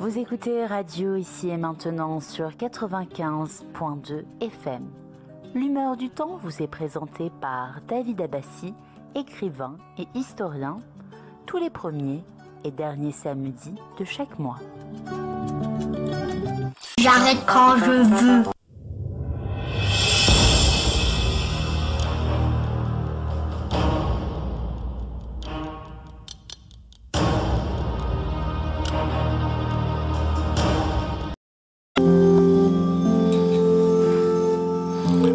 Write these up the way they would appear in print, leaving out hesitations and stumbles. Vous écoutez Radio ici et maintenant sur 95.2 FM. L'humeur du temps vous est présentée par David Abbasi, écrivain et historien, tous les premiers et derniers samedis de chaque mois. J'arrête quand je veux.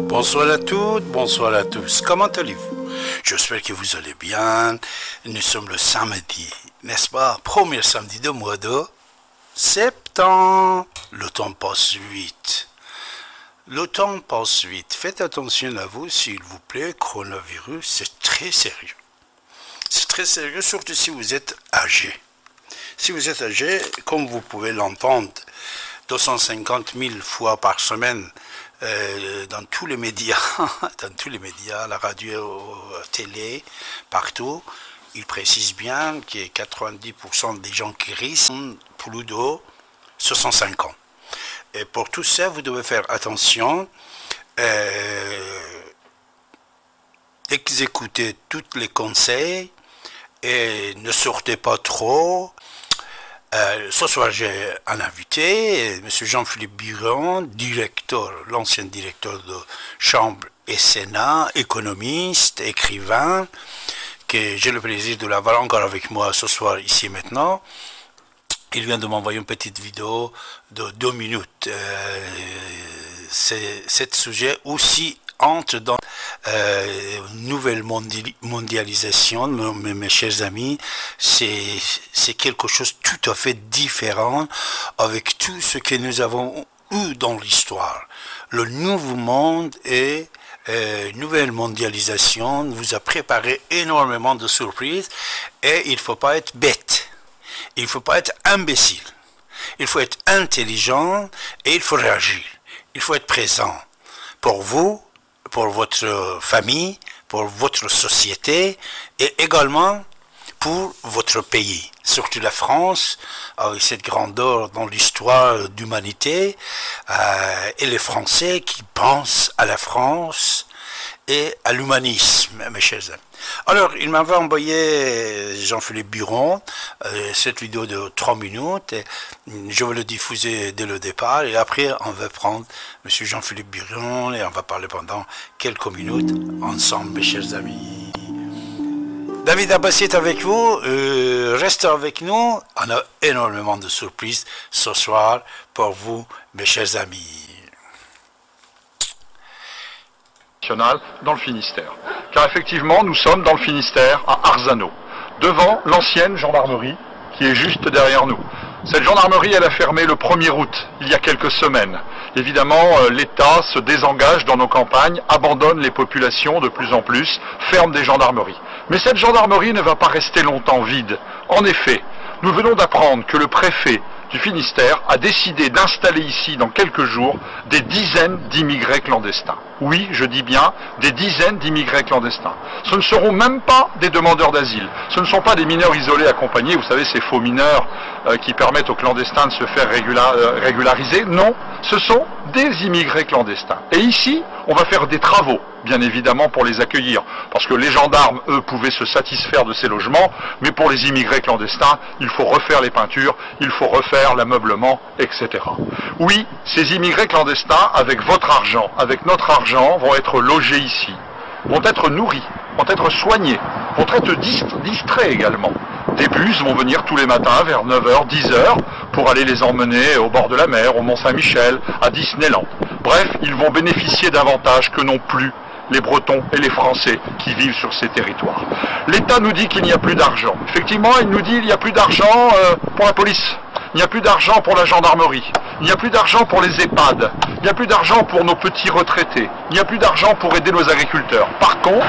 Bonsoir à toutes, bonsoir à tous. Comment allez-vous? J'espère que vous allez bien. Nous sommes le samedi, n'est-ce pas? Premier samedi de mois de septembre. Le temps passe vite. Le temps passe vite. Faites attention à vous, s'il vous plaît. Coronavirus, c'est très sérieux. C'est très sérieux, surtout si vous êtes âgé. Si vous êtes âgé, comme vous pouvez l'entendre, 250 000 fois par semaine, dans tous les médias, la radio, télé, partout, ils précisent bien que 90% des gens qui risquent ont plus de 65 ans. Et pour tout ça, vous devez faire attention, exécutez tous les conseils et ne sortez pas trop. Ce soir, j'ai un invité, M. Jean-Philippe Biron, l'ancien directeur de Chambre et Sénat, économiste, écrivain, que j'ai le plaisir de l'avoir encore avec moi ce soir, ici et maintenant. Il vient de m'envoyer une petite vidéo de 2 minutes. C'est ce sujet aussi entre dans nouvelle mondialisation, mes chers amis, c'est quelque chose de tout à fait différent avec tout ce que nous avons eu dans l'histoire. Le nouveau monde et nouvelle mondialisation vous a préparé énormément de surprises et il ne faut pas être bête, il ne faut pas être imbécile, il faut être intelligent et il faut réagir, il faut être présent pour vous, pour votre famille, pour votre société et également pour votre pays. Surtout la France, avec cette grandeur dans l'histoire d'humanité, et les Français qui pensent à la France et à l'humanisme, mes chers amis. Alors, il m'avait envoyé, Jean-Philippe Biron, cette vidéo de 3 minutes, et je vais le diffuser dès le départ, et après, on va prendre M. Jean-Philippe Biron, et on va parler pendant quelques minutes, ensemble, mes chers amis. David Abbasi est avec vous, restez avec nous, on a énormément de surprises ce soir pour vous, mes chers amis. Dans le Finistère. Car effectivement, nous sommes dans le Finistère, à Arzano, devant l'ancienne gendarmerie qui est juste derrière nous. Cette gendarmerie, elle a fermé le 1er août, il y a quelques semaines. Évidemment, l'État se désengage dans nos campagnes, abandonne les populations de plus en plus, ferme des gendarmeries. Mais cette gendarmerie ne va pas rester longtemps vide. En effet, nous venons d'apprendre que le préfet du Finistère a décidé d'installer ici, dans quelques jours, des dizaines d'immigrés clandestins. Oui, je dis bien, des dizaines d'immigrés clandestins. Ce ne seront même pas des demandeurs d'asile. Ce ne sont pas des mineurs isolés accompagnés, vous savez, ces faux mineurs qui permettent aux clandestins de se faire régulariser. Non, ce sont des immigrés clandestins. Et ici, on va faire des travaux, bien évidemment, pour les accueillir. Parce que les gendarmes, eux, pouvaient se satisfaire de ces logements, mais pour les immigrés clandestins, il faut refaire les peintures, il faut refaire l'ameublement, etc. Oui, ces immigrés clandestins, avec votre argent, avec notre argent, vont être logés ici, vont être nourris, vont être soignés, vont être distraits également. Des bus vont venir tous les matins vers 9h, 10h pour aller les emmener au bord de la mer, au Mont-Saint-Michel, à Disneyland. Bref, ils vont bénéficier d'avantages que n'ont plus les Bretons et les Français qui vivent sur ces territoires. L'État nous dit qu'il n'y a plus d'argent. Effectivement, il nous dit qu'il n'y a plus d'argent pour la police, il n'y a plus d'argent pour la gendarmerie, il n'y a plus d'argent pour les EHPAD, il n'y a plus d'argent pour nos petits retraités, il n'y a plus d'argent pour aider nos agriculteurs. Par contre,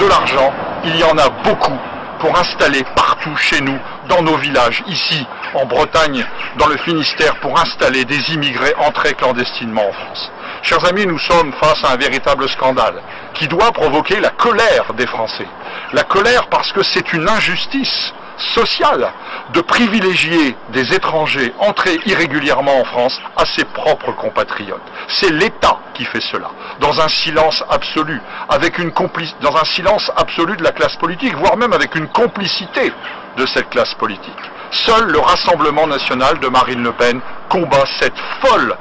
de l'argent, il y en a beaucoup pour installer partout chez nous, dans nos villages, ici, en Bretagne, dans le Finistère, pour installer des immigrés entrés clandestinement en France. Chers amis, nous sommes face à un véritable scandale qui doit provoquer la colère des Français. La colère parce que c'est une injustice sociale de privilégier des étrangers entrés irrégulièrement en France à ses propres compatriotes. C'est l'État qui fait cela, dans un silence absolu, avec une dans un silence absolu de la classe politique, voire même avec une complicité de cette classe politique. Seul le Rassemblement National de Marine Le Pen combat cette folle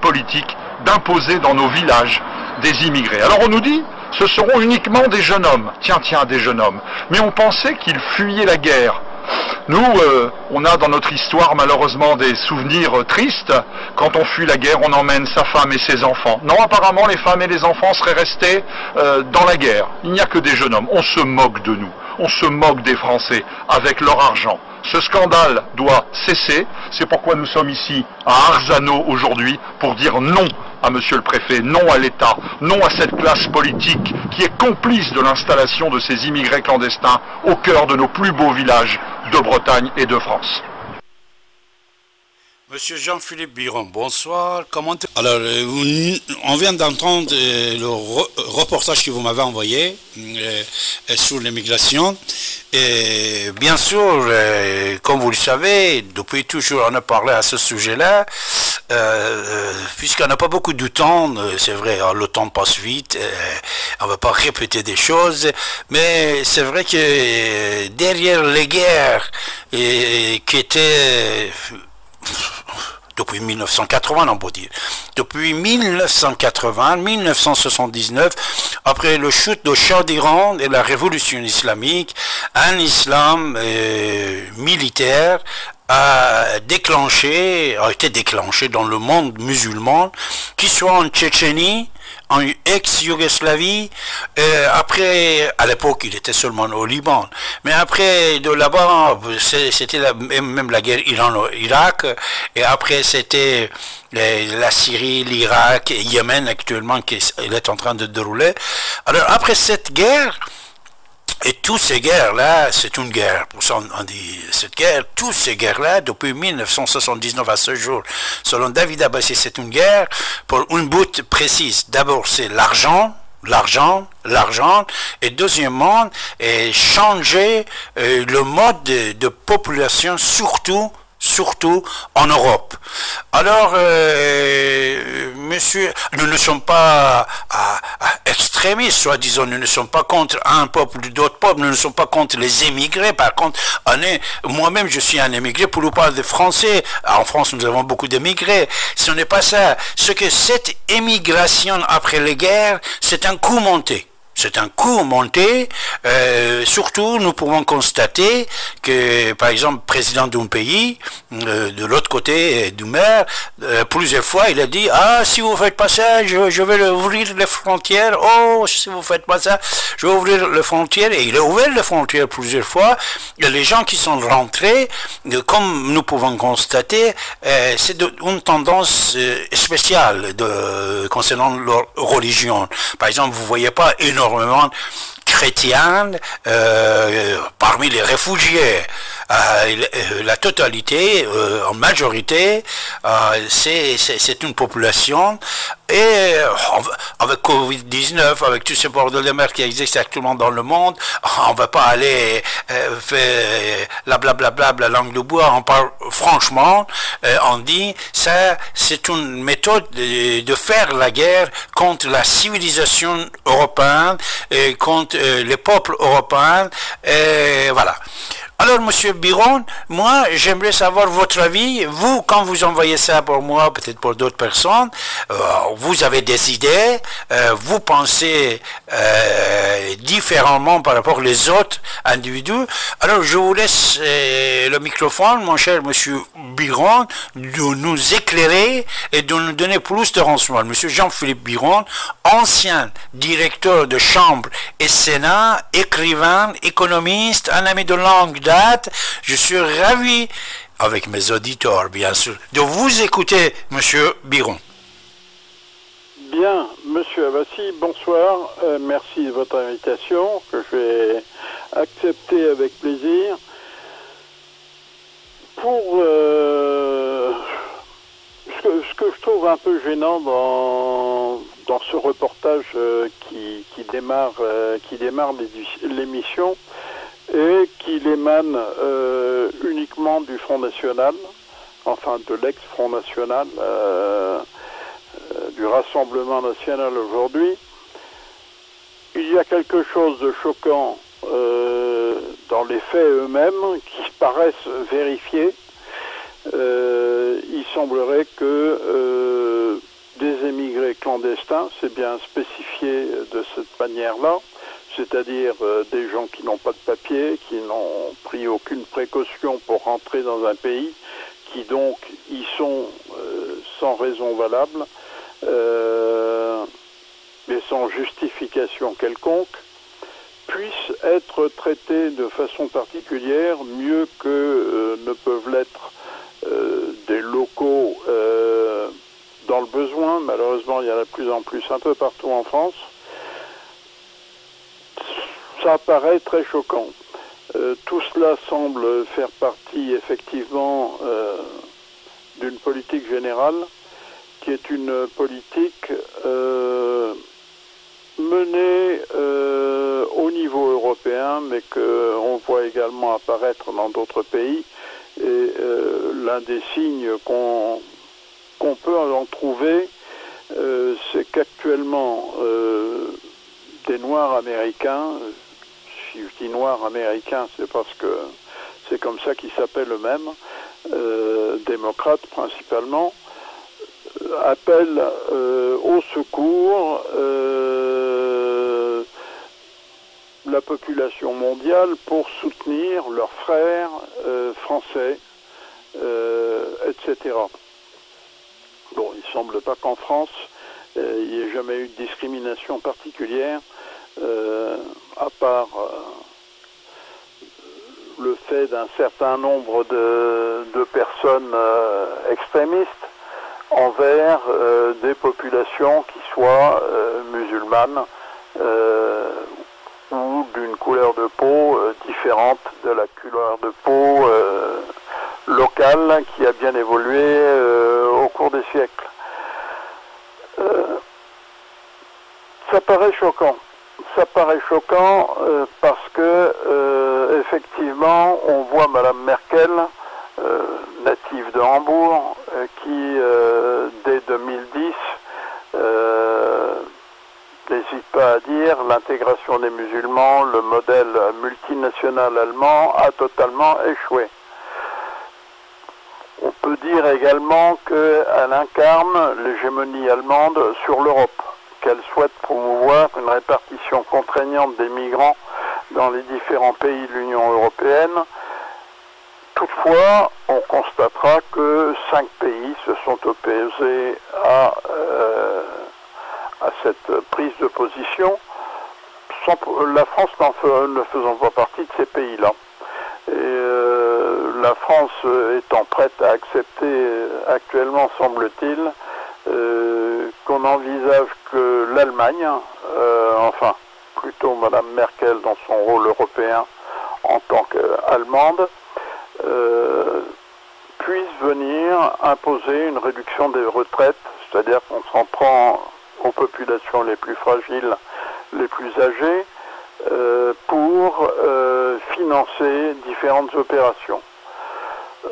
politique d'imposer dans nos villages des immigrés. Alors on nous dit, ce seront uniquement des jeunes hommes. Tiens, des jeunes hommes. Mais on pensait qu'ils fuyaient la guerre. Nous, on a dans notre histoire malheureusement des souvenirs tristes. Quand on fuit la guerre, on emmène sa femme et ses enfants. Non, apparemment, les femmes et les enfants seraient restés dans la guerre. Il n'y a que des jeunes hommes. On se moque de nous. On se moque des Français avec leur argent. Ce scandale doit cesser. C'est pourquoi nous sommes ici à Arzano aujourd'hui pour dire non à Monsieur le Préfet, non à l'État, non à cette classe politique qui est complice de l'installation de ces immigrés clandestins au cœur de nos plus beaux villages de Bretagne et de France. Monsieur Jean-Philippe Biron, bonsoir. Comment... Alors, on vient d'entendre le reportage que vous m'avez envoyé sur l'immigration. Et bien sûr, comme vous le savez, depuis toujours on a parlé à ce sujet-là, puisqu'on n'a pas beaucoup de temps, c'est vrai, le temps passe vite, on ne va pas répéter des choses, mais c'est vrai que derrière les guerres qui étaient... depuis 1980, on peut dire. Depuis 1980, 1979, après le chute de Shah d'Iran et la révolution islamique, un islam militaire a été déclenché dans le monde musulman, qu'il soit en Tchétchénie, en ex-Yougoslavie, après, à l'époque il était seulement au Liban, mais après de là-bas, c'était même la guerre Iran-Irak, et après c'était la Syrie, l'Irak, et Yémen actuellement qui est en train de dérouler. Alors après cette guerre, et toutes ces guerres-là, c'est une guerre, pour ça on dit cette guerre, toutes ces guerres-là, depuis 1979 à ce jour, selon David Abbasi, c'est une guerre pour une but précise. D'abord, c'est l'argent, l'argent, et deuxièmement, changer le mode de population, surtout en Europe. Alors, monsieur, nous ne sommes pas extrémistes, soi-disant, nous ne sommes pas contre un peuple ou d'autres peuples, nous ne sommes pas contre les émigrés, par contre, moi-même je suis un émigré, pour le parler des Français, en France nous avons beaucoup d'émigrés, ce n'est pas ça, ce que cette émigration après les guerres, c'est un coup monté. C'est un coût monté, surtout nous pouvons constater que, par exemple, le président d'un pays, de l'autre côté du maire, plusieurs fois il a dit « Ah, si vous ne faites pas ça, je vais ouvrir les frontières, oh, si vous ne faites pas ça, je vais ouvrir les frontières », et il a ouvert les frontières plusieurs fois, et les gens qui sont rentrés, comme nous pouvons constater, c'est une tendance spéciale concernant leur religion. Par exemple, vous ne voyez pas énormément chrétienne parmi les réfugiés. La totalité, en majorité, c'est une population, et avec Covid-19, avec tous ces bordeaux de mer qui existent actuellement dans le monde, on ne va pas aller faire la blablabla, la langue de bois, on parle franchement, on dit, ça c'est une méthode de faire la guerre contre la civilisation européenne, et contre les peuples européens, et voilà. Alors, Monsieur Biron, moi, j'aimerais savoir votre avis. Vous, quand vous envoyez ça pour moi, peut-être pour d'autres personnes, vous avez des idées, vous pensez différemment par rapport aux autres individus. Alors, je vous laisse le microphone, mon cher Monsieur Biron, de nous éclairer et de nous donner plus de renseignements. Monsieur Jean-Philippe Biron, ancien directeur de Chambre et Sénat, écrivain, économiste, un ami de langue. Je suis ravi, avec mes auditeurs bien sûr, de vous écouter, Monsieur Biron. Bien, Monsieur Abbasi, bonsoir, merci de votre invitation que je vais accepter avec plaisir. Pour ce que je trouve un peu gênant dans ce reportage qui démarre l'émission, et qu'il émane uniquement du Front National, enfin de l'ex-Front National, du Rassemblement National aujourd'hui. Il y a quelque chose de choquant dans les faits eux-mêmes qui paraissent vérifiés. Il semblerait que des émigrés clandestins, c'est bien spécifié de cette manière-là, c'est-à-dire des gens qui n'ont pas de papier, qui n'ont pris aucune précaution pour rentrer dans un pays, qui donc y sont sans raison valable, mais sans justification quelconque, puissent être traités de façon particulière, mieux que ne peuvent l'être des locaux dans le besoin. Malheureusement, il y en a de plus en plus un peu partout en France. Ça paraît très choquant. Tout cela semble faire partie effectivement d'une politique générale qui est une politique menée au niveau européen, mais qu'on voit également apparaître dans d'autres pays. Et l'un des signes qu'on peut en trouver, c'est qu'actuellement, des Noirs américains, si je dis Noirs américains, c'est parce que c'est comme ça qu'ils s'appellent eux-mêmes, démocrates principalement, appellent au secours la population mondiale pour soutenir leurs frères français, etc. Bon, il ne semble pas qu'en France, il n'y ait jamais eu de discrimination particulière, à part le fait d'un certain nombre de personnes extrémistes envers des populations qui soient musulmanes ou d'une couleur de peau différente de la couleur de peau locale qui a bien évolué au cours des siècles. Ça paraît choquant. Ça paraît choquant parce que, effectivement, on voit Madame Merkel, native de Hambourg, qui, dès 2010, n'hésite pas à dire l'intégration des musulmans, le modèle multinational allemand a totalement échoué. On peut dire également qu'elle incarne l'hégémonie allemande sur l'Europe, qu'elle souhaite promouvoir une répartition contraignante des migrants dans les différents pays de l'Union européenne. Toutefois, on constatera que 5 pays se sont opposés à cette prise de position, la France ne faisant pas partie de ces pays-là. La France étant prête à accepter actuellement, semble-t-il, qu'on envisage que l'Allemagne, enfin plutôt Madame Merkel dans son rôle européen en tant qu'Allemande, puisse venir imposer une réduction des retraites, c'est-à-dire qu'on s'en prend aux populations les plus fragiles, les plus âgées, pour financer différentes opérations.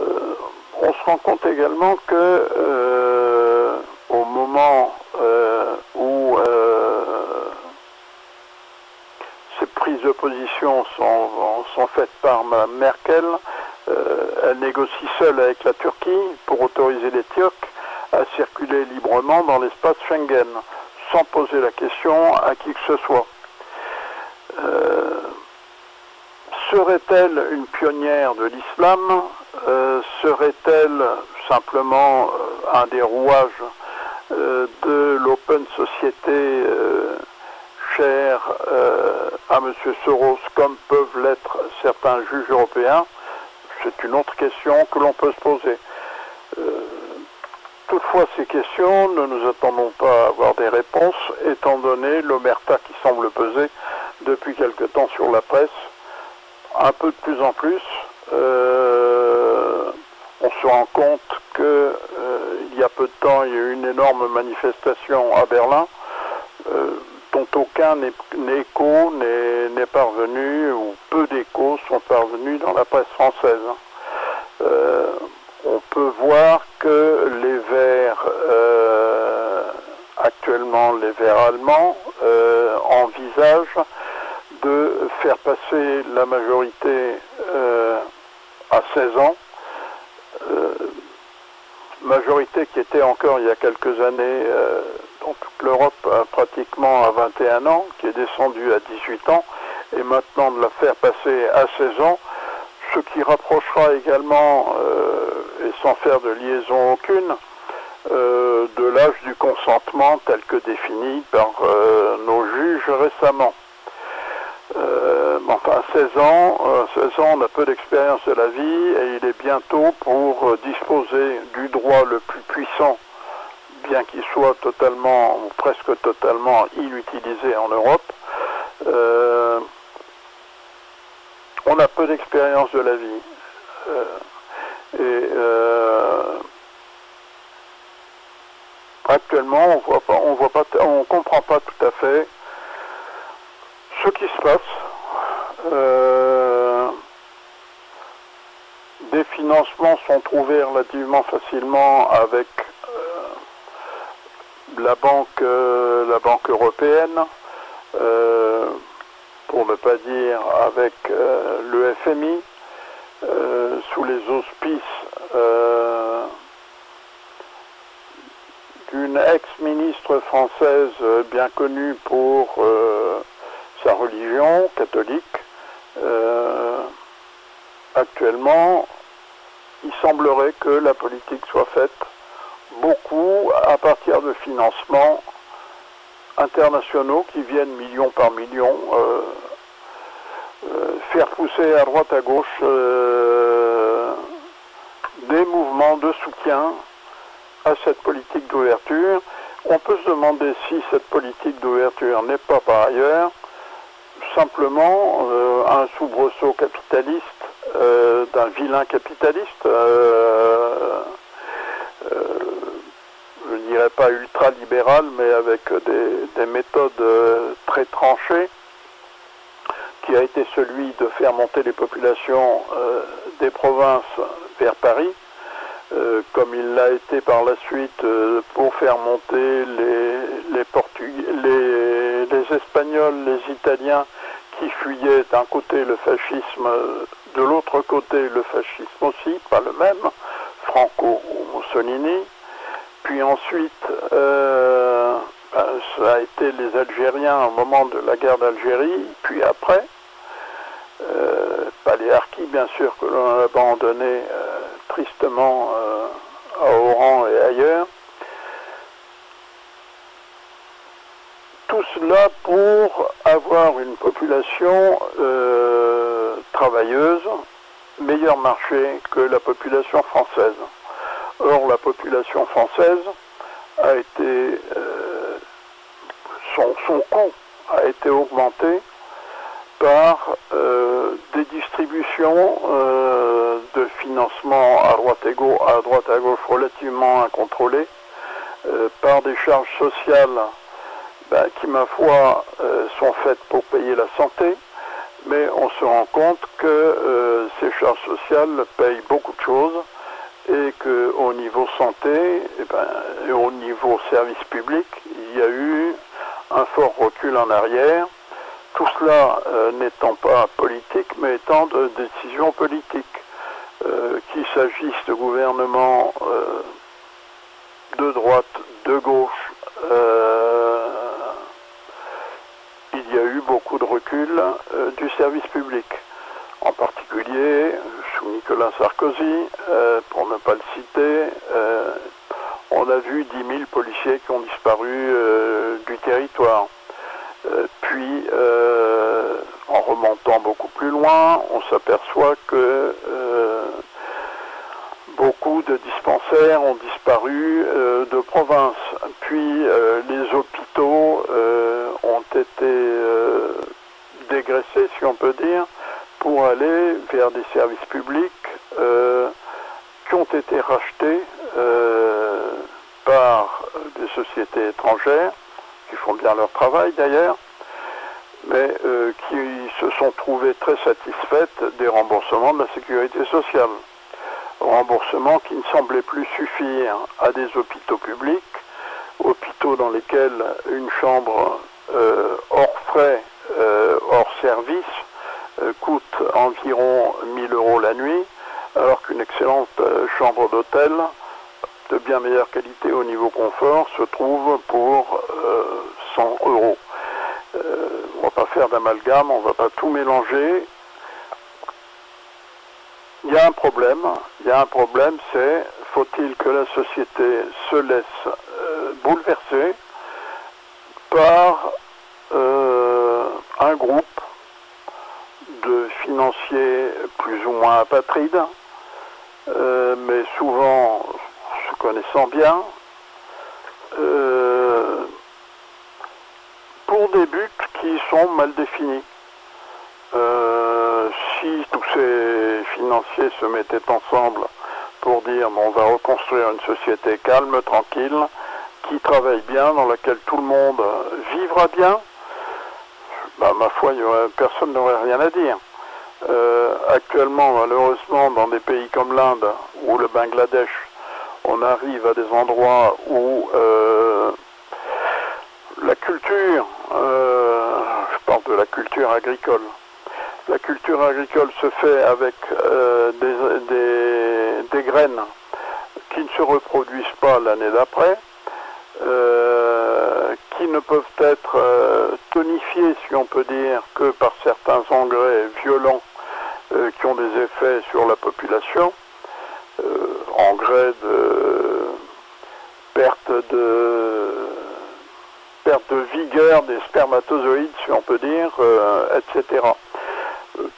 On se rend compte également que au moment où ces prises de position sont faites par Mme Merkel, elle négocie seule avec la Turquie pour autoriser les Turcs à circuler librement dans l'espace Schengen, sans poser la question à qui que ce soit. Serait-elle une pionnière de l'islam? Serait-elle simplement un des rouages de l'Open Society chère à M. Soros, comme peuvent l'être certains juges européens? C'est une autre question que l'on peut se poser. Toutefois, ces questions, ne nous attendons pas à avoir des réponses, étant donné l'omerta qui semble peser depuis quelque temps sur la presse, un peu de plus en plus. On se rend compte qu'il y a peu de temps, il y a eu une énorme manifestation à Berlin, dont aucun écho n'est parvenu, ou peu d'échos sont parvenus dans la presse française. On peut voir que les Verts, actuellement les Verts allemands, envisagent de faire passer la majorité à 16 ans, majorité qui était encore il y a quelques années dans toute l'Europe pratiquement à 21 ans, qui est descendue à 18 ans, et maintenant de la faire passer à 16 ans, ce qui rapprochera également, et sans faire de liaison aucune, de l'âge du consentement tel que défini par nos juges récemment. Enfin, 16 ans, on a peu d'expérience de la vie et il est bien tôt pour disposer du droit le plus puissant, bien qu'il soit totalement ou presque totalement inutilisé en Europe. On a peu d'expérience de la vie. Actuellement, on comprend pas tout à fait ce qui se passe. Des financements sont trouvés relativement facilement avec la Banque européenne, pour ne pas dire avec le FMI, sous les auspices d'une ex-ministre française bien connue pour sa religion catholique. Actuellement, il semblerait que la politique soit faite beaucoup à partir de financements internationaux qui viennent millions par millions faire pousser à droite à gauche des mouvements de soutien à cette politique d'ouverture. On peut se demander si cette politique d'ouverture n'est pas par ailleurs simplement un soubresaut capitaliste, d'un vilain capitaliste, je ne dirais pas ultra-libéral, mais avec des méthodes très tranchées, qui a été celui de faire monter les populations des provinces vers Paris, comme il l'a été par la suite pour faire monter les Portugais, les Espagnols, les Italiens qui fuyaient d'un côté le fascisme, de l'autre côté le fascisme aussi, pas le même, Franco ou Mussolini. Puis ensuite, ça a été les Algériens au moment de la guerre d'Algérie, puis après, Paléarchie bien sûr que l'on a abandonné tristement à Oran et ailleurs. Tout cela pour avoir une population travailleuse, meilleur marché que la population française. Or, la population française a été... son coût a été augmenté par des distributions de financement à droite à gauche relativement incontrôlées, par des charges sociales qui, ma foi, sont faites pour payer la santé, mais on se rend compte que ces charges sociales payent beaucoup de choses et qu'au niveau santé et au niveau service public, il y a eu un fort recul en arrière, tout cela n'étant pas politique, mais étant de décisions politiques, qu'il s'agisse de gouvernements de droite, de gauche, il y a eu beaucoup de recul du service public, en particulier sous Nicolas Sarkozy, pour ne pas le citer, on a vu 10 000 policiers qui ont disparu du territoire. Puis, en remontant beaucoup plus loin, on s'aperçoit que beaucoup de dispensaires ont disparu de province. Puis, les hôpitaux ont été dégraissés, si on peut dire, pour aller vers des services publics qui ont été rachetés par des sociétés étrangères, qui font bien leur travail d'ailleurs, mais qui se sont trouvées très satisfaites des remboursements de la sécurité sociale. Remboursements qui ne semblaient plus suffire à des hôpitaux publics, hôpitaux dans lesquels une chambre hors frais, hors service, coûte environ 1 000 € la nuit, alors qu'une excellente chambre d'hôtel de bien meilleure qualité au niveau confort se trouve pour 100 €. On ne va pas faire d'amalgame, on ne va pas tout mélanger. Il y a un problème, c'est faut-il que la société se laisse bouleverser par un groupe de financiers plus ou moins apatrides, mais souvent se connaissant bien, pour des buts qui sont mal définis. Si tous ces financiers se mettaient ensemble pour dire bon, on va reconstruire une société calme, tranquille, qui travaille bien, dans laquelle tout le monde vivra bien, bah, ma foi, personne n'aurait rien à dire. Actuellement, malheureusement, dans des pays comme l'Inde ou le Bangladesh, on arrive à des endroits où la culture, je parle de la culture agricole, se fait avec des graines qui ne se reproduisent pas l'année d'après, qui ne peuvent être tonifiées, si on peut dire, que par certains engrais violents qui ont des effets sur la population, engrais de perte de vigueur des spermatozoïdes, si on peut dire, etc.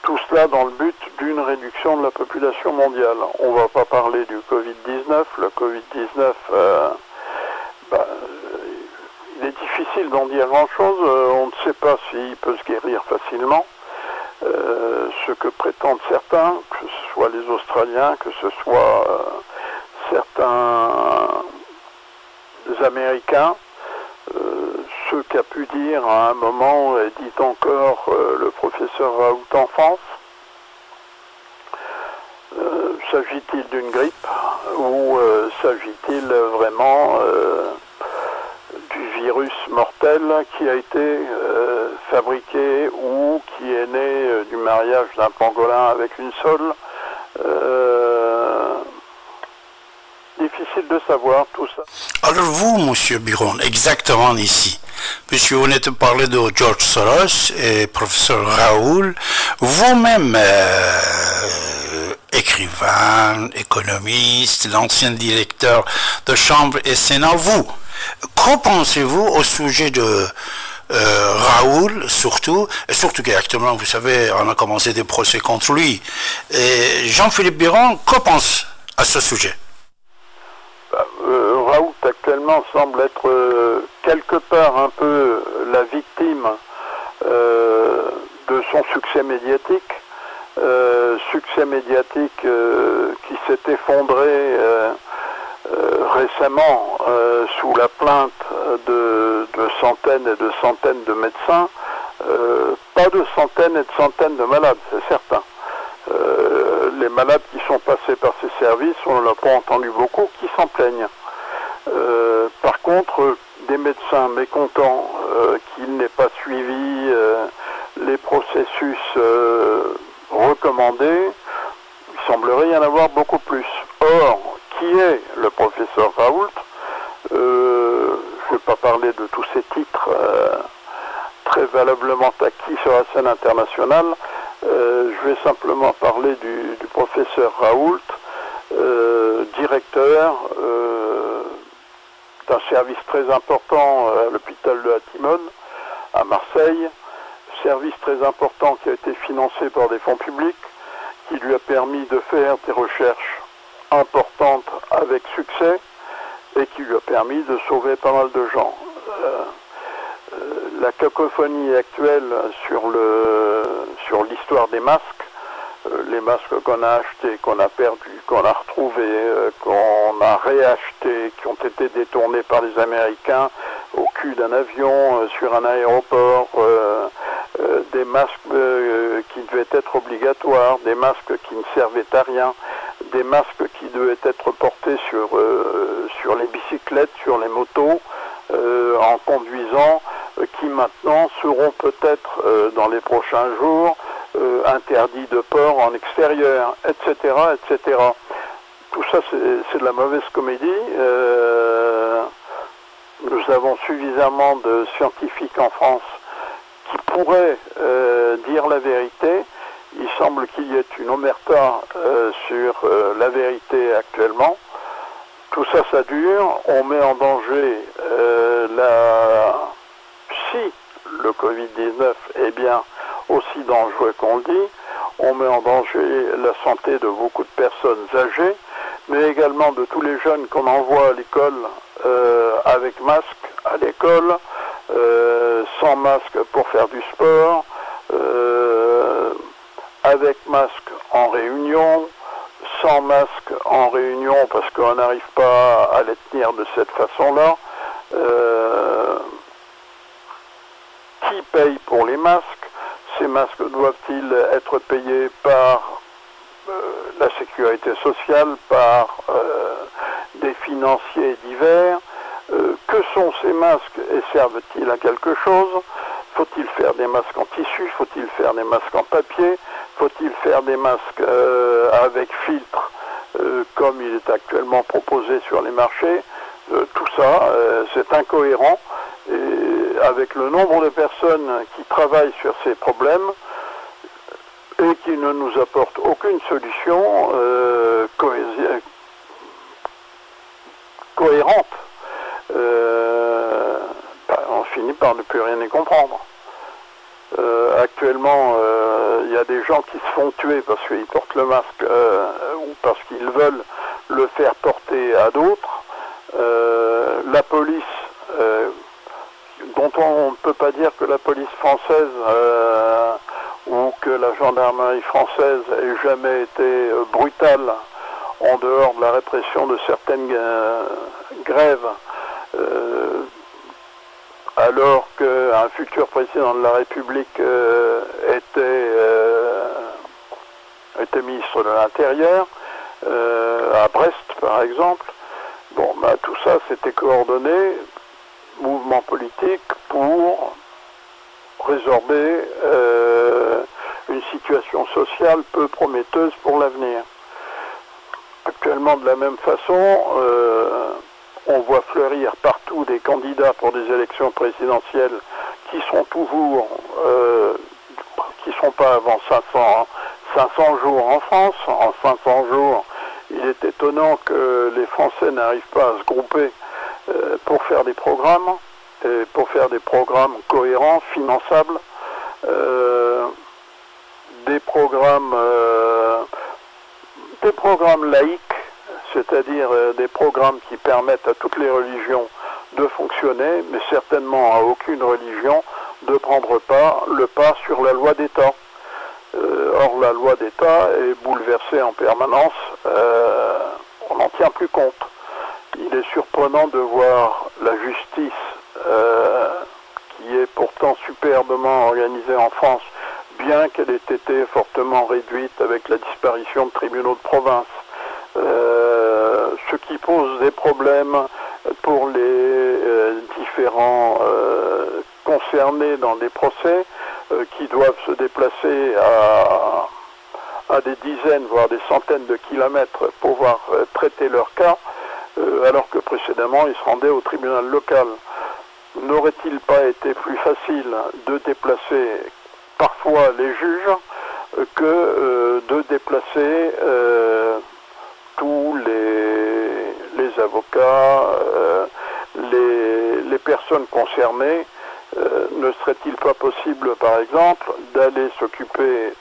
Tout cela dans le but d'une réduction de la population mondiale. On ne va pas parler du Covid-19. Le Covid-19, il est difficile d'en dire grand-chose. On ne sait pas s'il peut se guérir facilement. Ce que prétendent certains, que ce soit les Australiens, que ce soit certains Américains, ce qu'a pu dire à un moment, et dit encore le professeur Raoult en France, s'agit-il d'une grippe ou s'agit-il vraiment du virus mortel qui a été fabriqué ou qui est né du mariage d'un pangolin avec une sole? Difficile de savoir tout ça. Alors vous, monsieur Biron, exactement ici, puisque vous venez de parler de George Soros et professeur Raoult, vous-même, écrivain, économiste, l'ancien directeur de Chambre et Sénat, vous, qu'en pensez-vous au sujet de Raoult, surtout qu'actuellement, vous savez, on a commencé des procès contre lui. Et Jean-Philippe Biron, qu'en pense à ce sujet? Raoult actuellement semble être quelque part un peu la victime de son succès médiatique qui s'est effondré récemment sous la plainte de centaines et de centaines de médecins, pas de centaines et de centaines de malades, c'est certain. Les malades qui sont passés par ces services, on n'a pas entendu beaucoup, qui s'en plaignent. Par contre, des médecins mécontents qu'il n'ait pas suivi les processus recommandés, il semblerait y en avoir beaucoup plus. Or, qui est le professeur Raoult? Je ne vais pas parler de tous ces titres très valablement acquis sur la scène internationale. Je vais simplement parler du professeur Raoult, directeur d'un service très important à l'hôpital de Hatimone, à Marseille, service très important qui a été financé par des fonds publics, qui lui a permis de faire des recherches importantes avec succès et qui lui a permis de sauver pas mal de gens. La cacophonie actuelle sur l'histoire des masques, les masques qu'on a achetés, qu'on a perdus, qu'on a retrouvés, qu'on a réachetés, qui ont été détournés par les Américains au cul d'un avion, sur un aéroport, des masques qui devaient être obligatoires, des masques qui ne servaient à rien, des masques qui devaient être portés sur les bicyclettes, sur les motos, en conduisant, qui maintenant seront peut-être dans les prochains jours interdits de port en extérieur, etc., etc. Tout ça, c'est de la mauvaise comédie. Nous avons suffisamment de scientifiques en France qui pourraient dire la vérité. Il semble qu'il y ait une omerta sur la vérité actuellement. Tout ça, ça dure. On met en danger si le Covid-19 est bien aussi dangereux qu'on le dit, on met en danger la santé de beaucoup de personnes âgées, mais également de tous les jeunes qu'on envoie à l'école avec masque à l'école, sans masque pour faire du sport, avec masque en réunion, sans masque en réunion parce qu'on n'arrive pas à les tenir de cette façon-là. Qui paye pour les masques? Ces masques doivent-ils être payés par la sécurité sociale, par des financiers divers? Que sont ces masques et servent-ils à quelque chose? Faut-il faire des masques en tissu? Faut-il faire des masques en papier? Faut-il faire des masques avec filtre, comme il est actuellement proposé sur les marchés? Tout ça, c'est incohérent. Et avec le nombre de personnes qui travaillent sur ces problèmes et qui ne nous apportent aucune solution cohérente, on finit par ne plus rien y comprendre. Actuellement, il y a des gens qui se font tuer parce qu'ils portent le masque ou parce qu'ils veulent le faire porter à d'autres. La police... dont on ne peut pas dire que la police française ou que la gendarmerie française ait jamais été brutale en dehors de la répression de certaines grèves, alors qu'un futur président de la République était ministre de l'Intérieur, à Brest par exemple. Bon, bah, tout ça c'était coordonné, mouvement politique pour résorber une situation sociale peu prometteuse pour l'avenir. Actuellement, de la même façon, on voit fleurir partout des candidats pour des élections présidentielles qui sont toujours, qui ne sont pas avant 500 jours en France. En 500 jours, il est étonnant que les Français n'arrivent pas à se grouper pour faire des programmes, et pour faire des programmes cohérents, finançables, des programmes laïques, c'est-à-dire des programmes qui permettent à toutes les religions de fonctionner, mais certainement à aucune religion de prendre le pas sur la loi d'État. Or, la loi d'État est bouleversée en permanence, on n'en tient plus compte. Il est surprenant de voir la justice, qui est pourtant superbement organisée en France, bien qu'elle ait été fortement réduite avec la disparition de tribunaux de province. Ce qui pose des problèmes pour les différents concernés dans des procès, qui doivent se déplacer à des dizaines, voire des centaines de kilomètres pour pouvoir traiter leur cas, alors que précédemment ils se rendaient au tribunal local. N'aurait-il pas été plus facile de déplacer parfois les juges que de déplacer tous les avocats, les personnes concernées? Ne serait-il pas possible, par exemple, d'aller s'occuper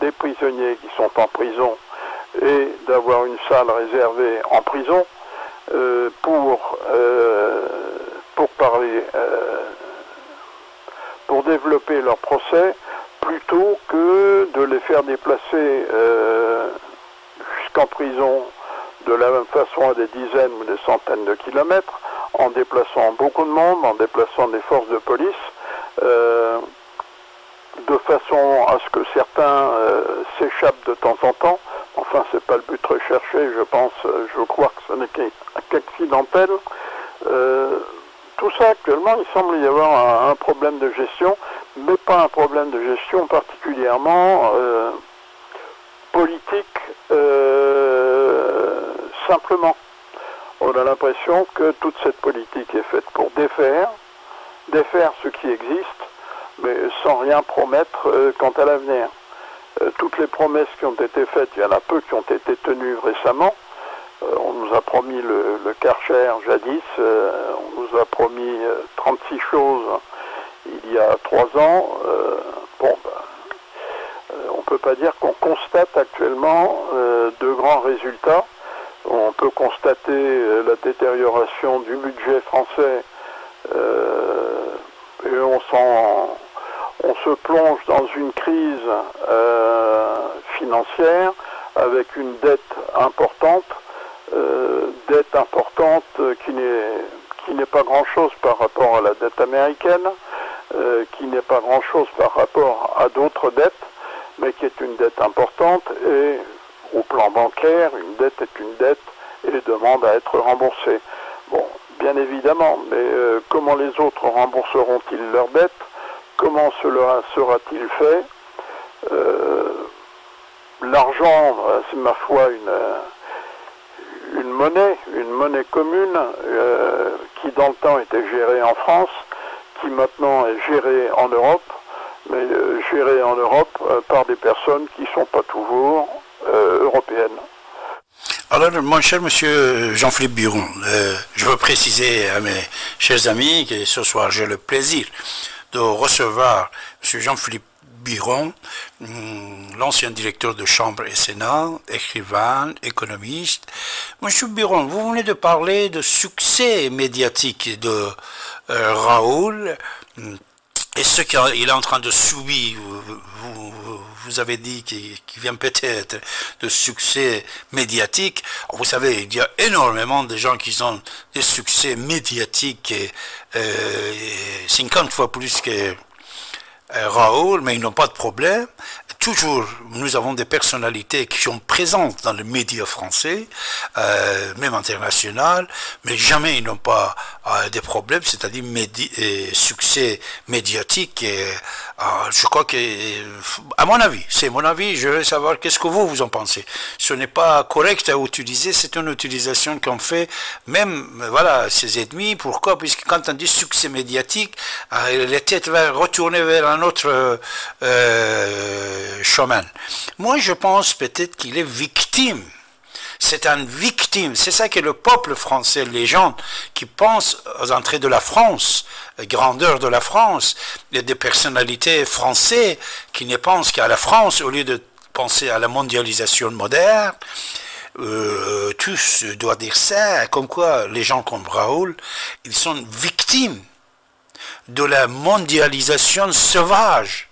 des prisonniers qui sont en prison et d'avoir une salle réservée en prison pour parler, pour développer leur procès, plutôt que de les faire déplacer jusqu'en prison de la même façon à des dizaines ou des centaines de kilomètres, en déplaçant beaucoup de monde, en déplaçant des forces de police, de façon à ce que certains s'échappent de temps en temps. Enfin, c'est pas le but recherché, je pense, je crois que ce n'est qu'accidentel. Tout ça, actuellement, il semble y avoir un problème de gestion, mais pas un problème de gestion particulièrement politique, simplement. On a l'impression que toute cette politique est faite pour défaire ce qui existe, mais sans rien promettre quant à l'avenir. Toutes les promesses qui ont été faites, il y en a peu qui ont été tenues récemment. On nous a promis le Karcher jadis, on nous a promis 36 choses il y a 3 ans. On ne peut pas dire qu'on constate actuellement de grands résultats. On peut constater la détérioration du budget français et on se plonge dans une crise financière avec une dette importante qui n'est pas grand-chose par rapport à la dette américaine, qui n'est pas grand-chose par rapport à d'autres dettes, mais qui est une dette importante, et au plan bancaire, une dette est une dette et demande à être remboursée. Bon, bien évidemment, mais comment les autres rembourseront-ils leurs dettes? Comment cela sera-t-il fait? L'argent, c'est ma foi une monnaie commune qui dans le temps était gérée en France, qui maintenant est gérée en Europe, mais gérée en Europe par des personnes qui ne sont pas toujours européennes. Alors, mon cher monsieur Jean-Philippe Biron, je veux préciser à mes chers amis que ce soir j'ai le plaisir de recevoir monsieur Jean-Philippe Biron, l'ancien directeur de Chambre et Sénat, écrivain, économiste. Monsieur Biron, vous venez de parler de succès médiatique de Raoult et ce qu'il est en train de subir. Vous avez dit qu'il vient peut-être de succès médiatique. Vous savez, il y a énormément de gens qui ont des succès médiatiques, 50 fois plus que Raoult, mais ils n'ont pas de problème. Toujours, nous avons des personnalités qui sont présentes dans les médias français, même international, mais jamais ils n'ont pas de problème, c'est-à-dire succès médiatique. Et, je crois que, à mon avis, c'est mon avis, je veux savoir qu'est-ce que vous en pensez. Ce n'est pas correct à utiliser, c'est une utilisation qu'on fait, même, voilà, ses ennemis. Pourquoi? Puisque quand on dit succès médiatique, les têtes vont retourner vers un autre chemin. Moi, je pense peut-être qu'il est victime. C'est un victime. C'est ça que le peuple français, les gens qui pensent aux entrées de la France, grandeur de la France, et des personnalités françaises qui ne pensent qu'à la France au lieu de penser à la mondialisation moderne. Tous doivent dire ça, comme quoi les gens comme Raoult, ils sont victimes de la mondialisation sauvage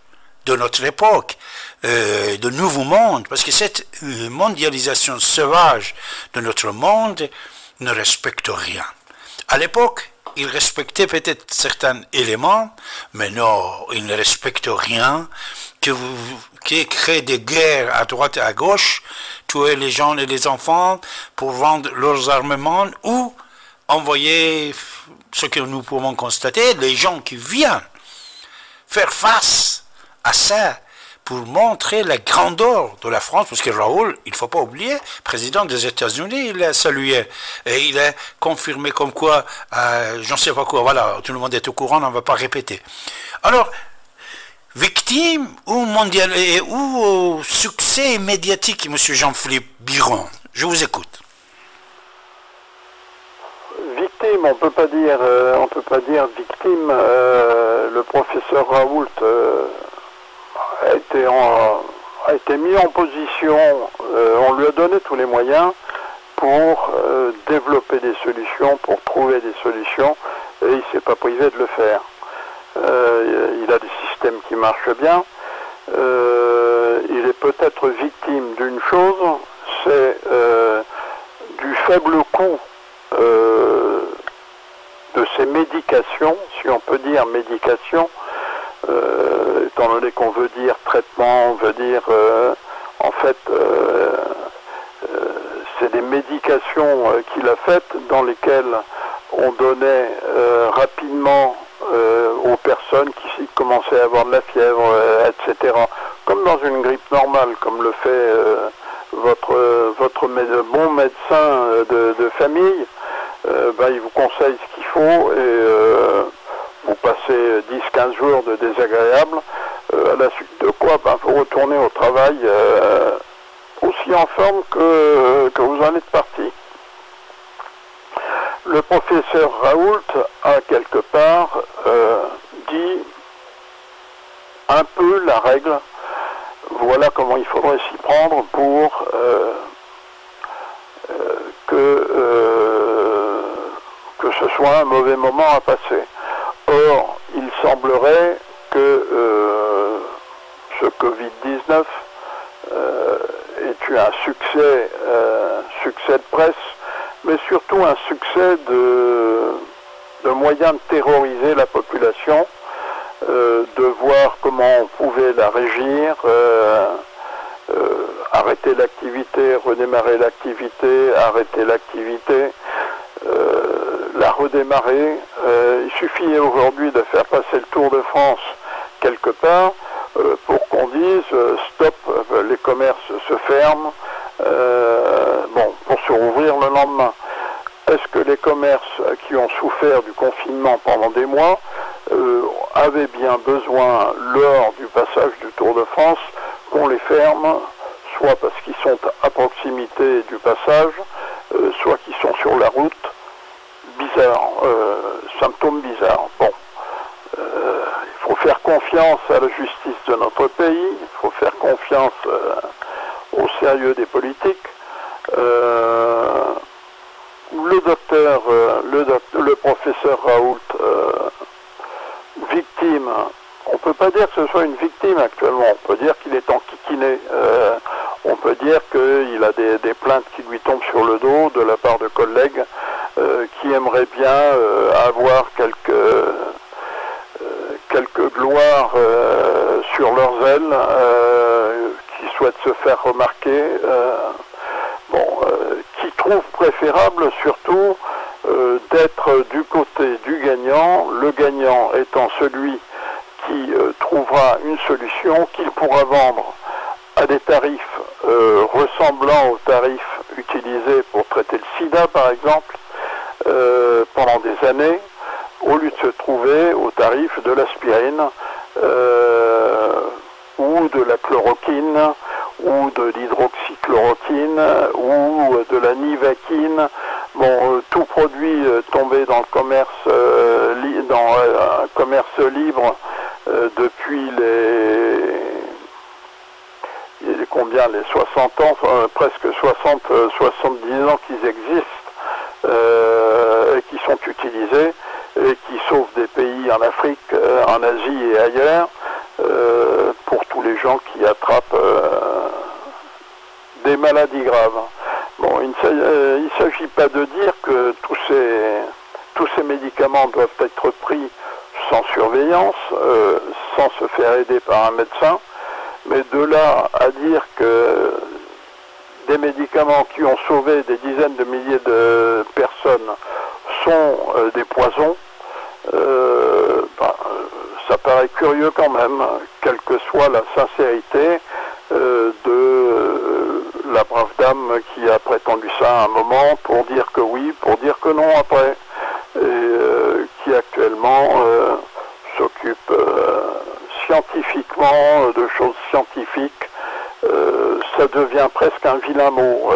de notre époque, de nouveau monde, parce que cette mondialisation sauvage de notre monde ne respecte rien. À l'époque, ils respectaient peut-être certains éléments, mais non, ils ne respectent rien, qui crée des guerres à droite et à gauche, tuer les gens et les enfants pour vendre leurs armements, ou envoyer ce que nous pouvons constater, les gens qui viennent faire face à ça, pour montrer la grandeur de la France, parce que Raoult, il ne faut pas oublier, président des États-Unis, il a salué, et il a confirmé comme quoi, j'en sais pas quoi, voilà, tout le monde est au courant, on ne va pas répéter. Alors, victime ou mondial, ou succès médiatique, M. Jean-Philippe Biron, je vous écoute. Victime, on peut pas dire victime, le professeur Raoult a été mis en position, on lui a donné tous les moyens pour développer des solutions, pour trouver des solutions, et il ne s'est pas privé de le faire. Il a des systèmes qui marchent bien, il est peut-être victime d'une chose, c'est du faible coût de ces médications, si on peut dire médications, étant donné qu'on veut dire traitement, on veut dire en fait c'est des médications qu'il a faites dans lesquelles on donnait rapidement aux personnes qui commençaient à avoir de la fièvre, etc. Comme dans une grippe normale, comme le fait votre bon médecin de famille, il vous conseille ce qu'il faut et vous passez 10-15 jours de désagréable, à la suite de quoi vous retournez au travail aussi en forme que vous en êtes parti. Le professeur Raoult a quelque part dit un peu la règle, voilà comment il faudrait s'y prendre pour que ce soit un mauvais moment à passer. Or, il semblerait que ce Covid-19 ait eu un succès de presse, mais surtout un succès de moyen de terroriser la population, de voir comment on pouvait la régir, arrêter l'activité, redémarrer l'activité, arrêter l'activité, la redémarrer. Il suffit aujourd'hui de faire passer le Tour de France quelque part pour qu'on dise stop, les commerces se ferment, pour se rouvrir le lendemain. Est-ce que les commerces qui ont souffert du confinement pendant des mois avaient bien besoin, lors du passage du Tour de France, qu'on les ferme, soit parce qu'ils sont à proximité du passage, soit qu'ils sont sur la route? Bizarre, symptômes bizarres. Bon, il faut faire confiance à la justice de notre pays, il faut faire confiance au sérieux des politiques. Le professeur Raoult, victime, on ne peut pas dire que ce soit une victime actuellement, on peut dire qu'il est enquiquiné, on peut dire qu'il a des plaintes qui lui tombent sur le dos de la part de collègues qui aimeraient bien avoir quelques gloires sur leurs ailes, qui souhaitent se faire remarquer, qui trouvent préférable surtout d'être du côté du gagnant, le gagnant étant celui qui trouvera une solution qu'il pourra vendre à des tarifs ressemblant aux tarifs utilisés pour traiter le sida par exemple pendant des années, au lieu de se trouver au tarif de l'aspirine ou de la chloroquine ou de l'hydroxychloroquine ou de la nivaquine, tout produit tombé dans le commerce un commerce libre depuis les 60 ans, presque 70 ans qu'ils existent et qui sont utilisés et qui sauvent des pays en Afrique, en Asie et ailleurs pour tous les gens qui attrapent des maladies graves. Bon, il ne s'agit pas de dire que tous ces médicaments doivent être pris sans surveillance, sans se faire aider par un médecin, mais de là à dire que des médicaments qui ont sauvé des dizaines de milliers de personnes sont des poisons, ça paraît curieux quand même, quelle que soit la sincérité de la brave dame qui a prétendu ça à un moment pour dire que oui, pour dire que non après, et qui actuellement s'occupe scientifiquement de choses scientifiques. Ça devient presque un vilain mot,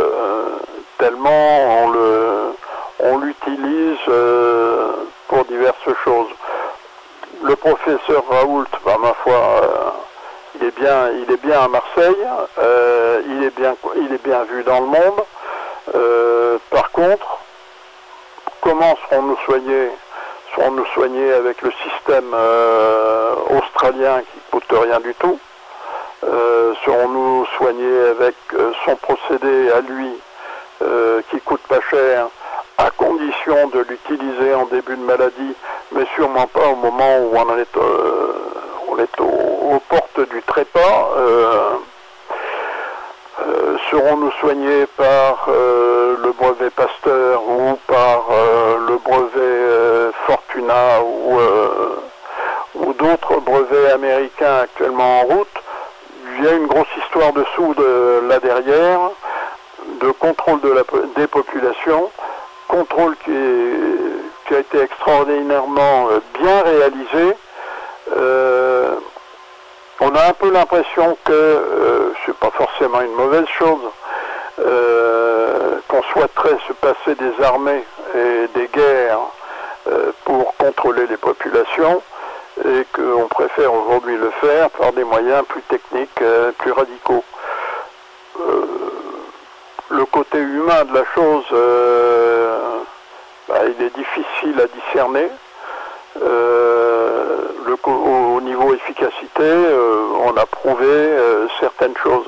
tellement on l'utilise pour diverses choses. Le professeur Raoult, ma foi, il est bien à Marseille, il est bien vu dans le monde. Par contre, comment serons-nous soignés avec le système australien qui ne coûte rien du tout? Serons-nous soignés avec son procédé à lui qui coûte pas cher, à condition de l'utiliser en début de maladie, mais sûrement pas au moment où on est aux portes du trépas. Serons-nous soignés par le brevet Pasteur ou par le brevet Fortuna ou d'autres brevets américains actuellement en route? Il y a une grosse histoire de soude là derrière, de contrôle des populations, contrôle qui a été extraordinairement bien réalisé. On a un peu l'impression que, c'est pas forcément une mauvaise chose, qu'on souhaiterait se passer des armées et des guerres pour contrôler les populations, et qu'on préfère aujourd'hui le faire par des moyens plus techniques, plus radicaux. Le côté humain de la chose, il est difficile à discerner. Au niveau efficacité, on a prouvé certaines choses.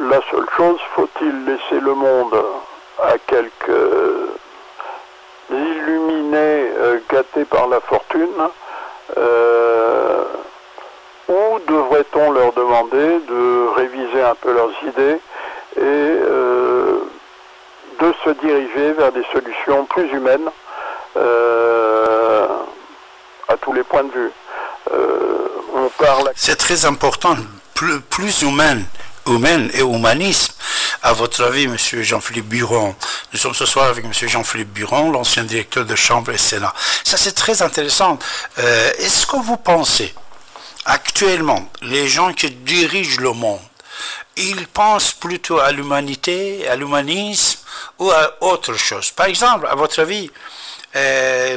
La seule chose, faut-il laisser le monde à quelques illuminés gâtés par la fortune, ou devrait-on leur demander de réviser un peu leurs idées et de se diriger vers des solutions plus humaines à tous les points de vue. On parle... C'est très important, plus humaine et humanisme. À votre avis, M. Jean-Philippe Biron, nous sommes ce soir avec M. Jean-Philippe Biron, l'ancien directeur de Chambre et Sénat. Ça, c'est très intéressant. Est-ce que vous pensez, actuellement, les gens qui dirigent le monde, ils pensent plutôt à l'humanité, à l'humanisme ou à autre chose? Par exemple, à votre avis,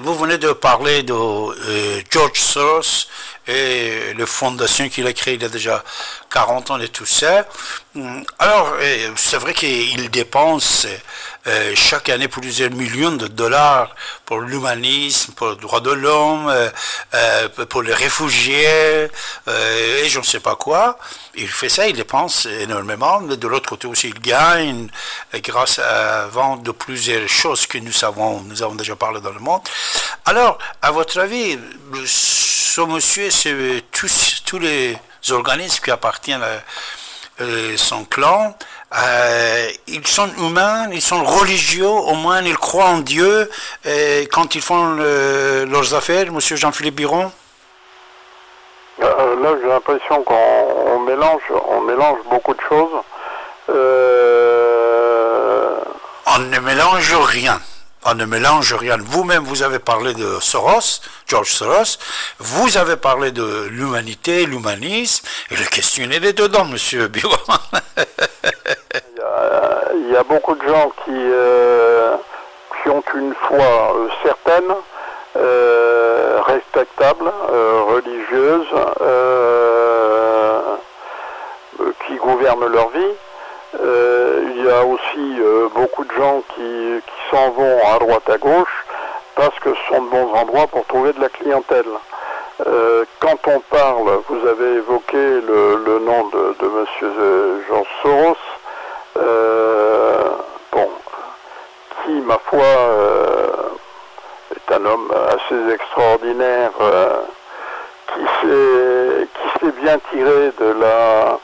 vous venez de parler de George Soros et la fondation qu'il a créée il y a déjà 40 ans et tout ça. Alors, c'est vrai qu'il dépense chaque année plusieurs millions de dollars pour l'humanisme, pour le droit de l'homme, pour les réfugiés, et je ne sais pas quoi. Il fait ça, il dépense énormément, mais de l'autre côté aussi, il gagne grâce à la vente de plusieurs choses que nous avons déjà parlé dans le monde. Alors, à votre avis, ce monsieur, c'est tous les organismes qui appartiennent à son clan, ils sont humains, ils sont religieux, au moins ils croient en Dieu quand ils font leurs affaires, monsieur Jean-Philippe Biron? Là, j'ai l'impression qu'on mélange beaucoup de choses. On ne mélange rien. On ne mélange rien. Vous-même, vous avez parlé de Soros, George Soros. Vous avez parlé de l'humanité, l'humanisme. Et le questionnaire est dedans, monsieur Biron. Il y a beaucoup de gens qui ont une foi certaine, respectable, religieuse, qui gouvernent leur vie. Il y a aussi beaucoup de gens qui s'en vont à droite à gauche parce que ce sont de bons endroits pour trouver de la clientèle. Quand on parle, vous avez évoqué le nom de M. George Soros, qui, ma foi, est un homme assez extraordinaire, qui s'est bien tiré de la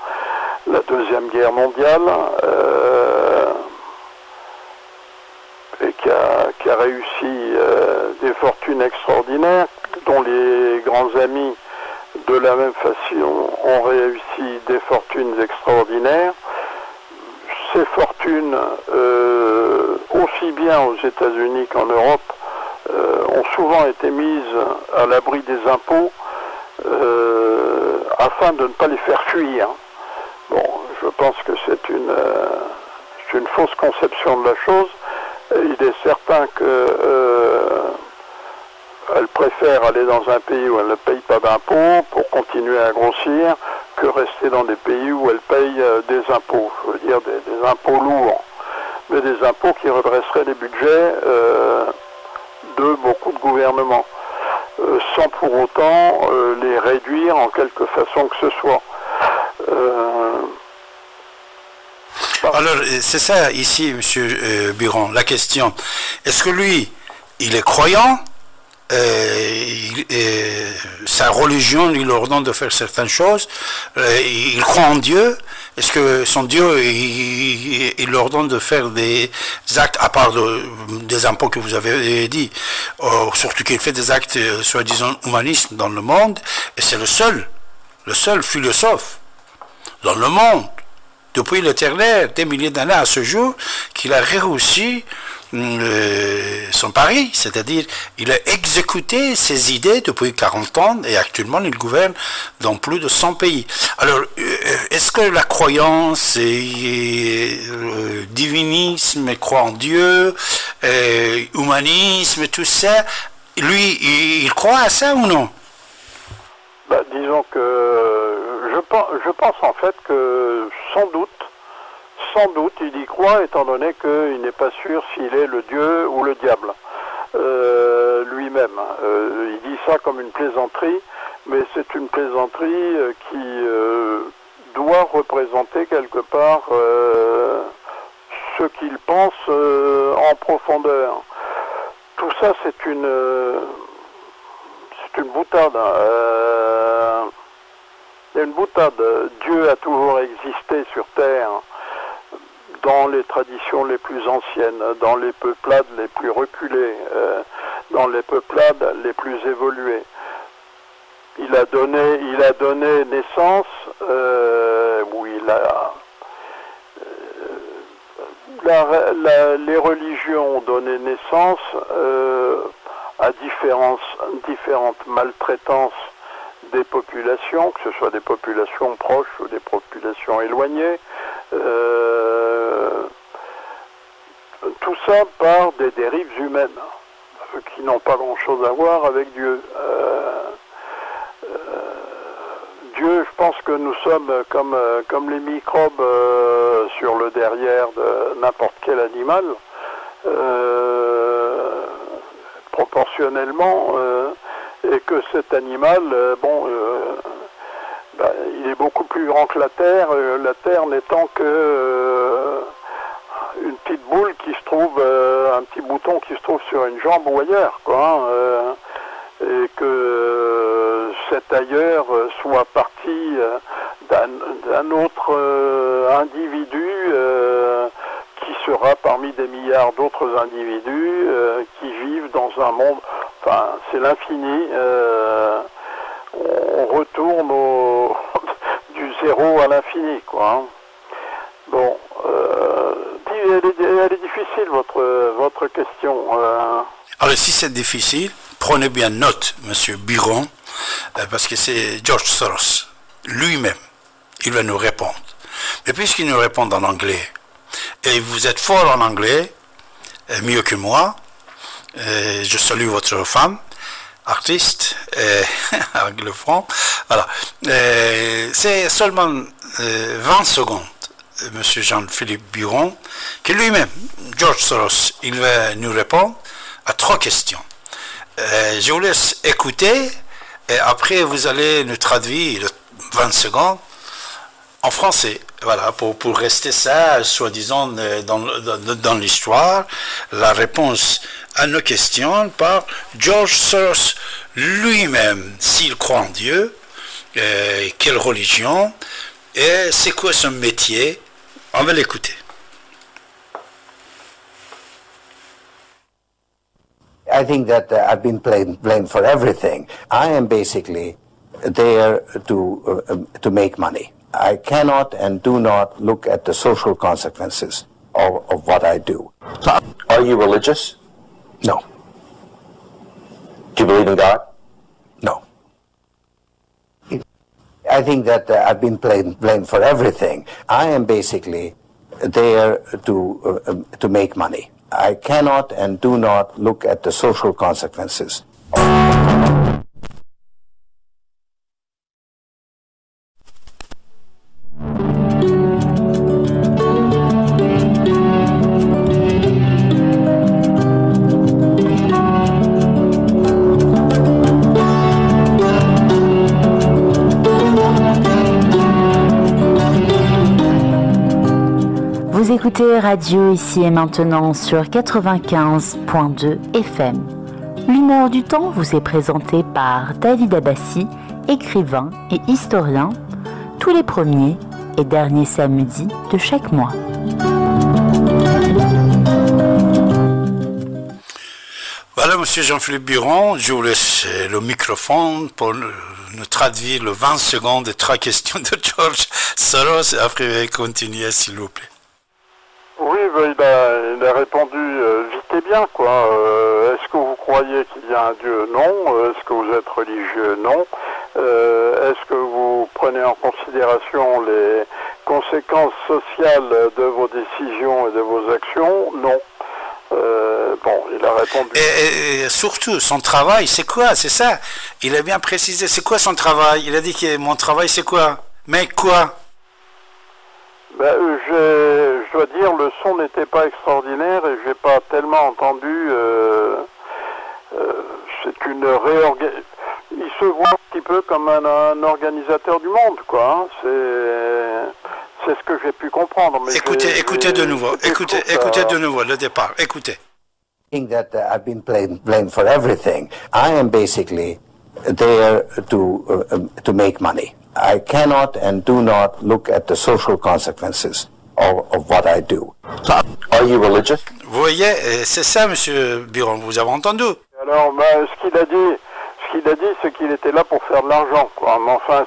Deuxième Guerre mondiale, et qui a réussi des fortunes extraordinaires, dont les grands amis de la même façon ont réussi des fortunes extraordinaires. Ces fortunes, aussi bien aux États-Unis qu'en Europe, ont souvent été mises à l'abri des impôts afin de ne pas les faire fuir. Bon, je pense que c'est une fausse conception de la chose. Il est certain qu'elle préfère aller dans un pays où elle ne paye pas d'impôts pour continuer à grossir que rester dans des pays où elle paye des impôts, je veux dire des impôts lourds, mais des impôts qui redresseraient les budgets de beaucoup de gouvernements, sans pour autant les réduire en quelque façon que ce soit. Bon. Alors, c'est ça, ici, M. Biron, la question. Est-ce que lui, il est croyant, sa religion lui ordonne de faire certaines choses, il croit en Dieu, est-ce que son Dieu, il lui ordonne de faire des actes, à part des impôts que vous avez dit, surtout qu'il fait des actes, soi-disant, humanistes dans le monde, et c'est le seul philosophe dans le monde, depuis l'éternel, des milliers d'années à ce jour, qu'il a réussi son pari, c'est-à-dire il a exécuté ses idées depuis 40 ans et actuellement il gouverne dans plus de 100 pays. Alors, est-ce que la croyance, divinisme, croit en Dieu, humanisme, tout ça, lui, il croit à ça ou non? Bah, disons que je pense en fait que sans doute, il y croit, étant donné qu'il n'est pas sûr s'il est le Dieu ou le diable lui-même. Il dit ça comme une plaisanterie, mais c'est une plaisanterie qui doit représenter quelque part ce qu'il pense en profondeur. Tout ça, c'est une boutade. Une boutade. Dieu a toujours existé sur Terre, dans les traditions les plus anciennes, dans les peuplades les plus reculées, dans les peuplades les plus évoluées. Il a donné naissance, les religions ont donné naissance à différentes maltraitances des populations, que ce soit des populations proches ou des populations éloignées. Tout ça par des dérives humaines qui n'ont pas grand-chose à voir avec Dieu. Dieu, je pense que nous sommes comme les microbes sur le derrière de n'importe quel animal. Proportionnellement, et que cet animal, il est beaucoup plus grand que la Terre n'étant que une petite boule qui se trouve, un petit bouton qui se trouve sur une jambe ou ailleurs, quoi, hein, et que cet ailleurs soit parti d'un autre individu qui sera parmi des milliards d'autres individus qui vivent dans un monde, enfin c'est l'infini, on retourne du zéro à l'infini, quoi, hein. Bon, elle est difficile votre question. Alors si c'est difficile, prenez bien note, Monsieur Biron, parce que c'est George Soros lui-même, il va nous répondre. Mais puisqu'il nous répond en anglais, et vous êtes fort en anglais, mieux que moi, je salue votre femme, artiste, anglophone. Voilà. C'est seulement 20 secondes, Monsieur Jean-Philippe Biron, qui lui-même, George Soros, il va nous répondre à 3 questions. Je vous laisse écouter, et après vous allez nous traduire 20 secondes en français. Voilà, pour rester ça, soi-disant, dans l'histoire, la réponse à nos questions par George Soros lui-même, s'il croit en Dieu, quelle religion, et c'est quoi son métier. On va l'écouter. I think that I've been blamed for everything. I am basically there to make money. I cannot and do not look at the social consequences of what I do. Are you religious? No. Do you believe in God? No. I think that I've been blamed for everything. I am basically there to make money. I cannot and do not look at the social consequences. écoutez Radio ici et maintenant sur 95.2 FM. L'humeur du temps vous est présentée par David Abbasi, écrivain et historien, tous les premiers et derniers samedis de chaque mois. Voilà, monsieur Jean-Philippe Biron, je vous laisse le microphone pour nous traduire le 20 secondes des trois questions de George Soros. Après, continuez, s'il vous plaît. Oui, ben, il a répondu vite et bien, quoi. Est-ce que vous croyez qu'il y a un Dieu? Non. Est-ce que vous êtes religieux? Non. Est-ce que vous prenez en considération les conséquences sociales de vos décisions et de vos actions? Non. Bon, il a répondu. Et surtout, son travail, c'est quoi? C'est ça. Il a bien précisé. C'est quoi son travail? Il a dit que mon travail, c'est quoi? Mais quoi? Ben, je dois dire, le son n'était pas extraordinaire et j'ai pas tellement entendu. C'est une réorganisation. Il se voit un petit peu comme un organisateur du monde, quoi. Hein. C'est ce que j'ai pu comprendre. Mais écoutez de nouveau. Écoutez de nouveau le départ. Écoutez. That I've been blamed for everything. I am basically there to make money. I cannot and do not look at the social consequences of what I do. Are you religious? Vous voyez, c'est ça, monsieur Biron. Vous avez entendu? Alors, ben, ce qu'il a dit, c'est qu'il était là pour faire de l'argent, quoi. Mais enfin,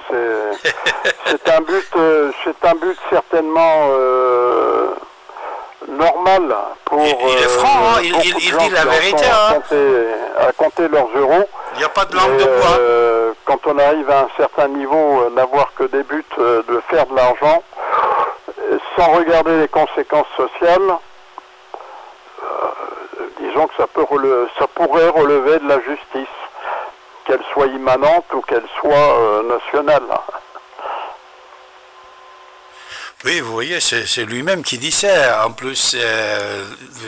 c'est un but certainement normal pour. Il est franc, hein, il dit la vérité. Hein. À compter leurs euros. Il n'y a pas de langue de bois. Quand on arrive à un certain niveau, n'avoir que des buts de faire de l'argent, sans regarder les conséquences sociales. Disons que ça pourrait relever de la justice, qu'elle soit immanente ou qu'elle soit nationale. Oui, vous voyez, c'est lui-même qui dit ça. En plus,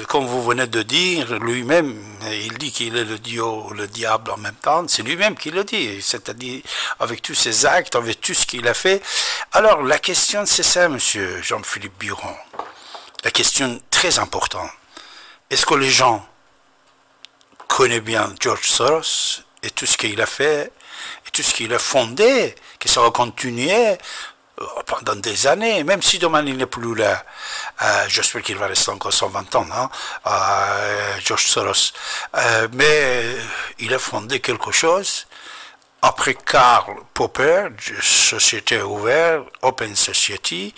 comme vous venez de dire, lui-même, il dit qu'il est le Dieu ou le diable en même temps. C'est lui-même qui le dit, c'est-à-dire avec tous ses actes, avec tout ce qu'il a fait. Alors, la question, c'est ça, monsieur Jean-Philippe Biron. La question très importante. Est-ce que les gens connaissent bien George Soros ? Et tout ce qu'il a fait, et tout ce qu'il a fondé, que ça va continuer pendant des années, même si demain il n'est plus là. J'espère qu'il va rester encore 120 ans, hein, George Soros. Mais il a fondé quelque chose. Après Karl Popper, Société ouverte, Open Society,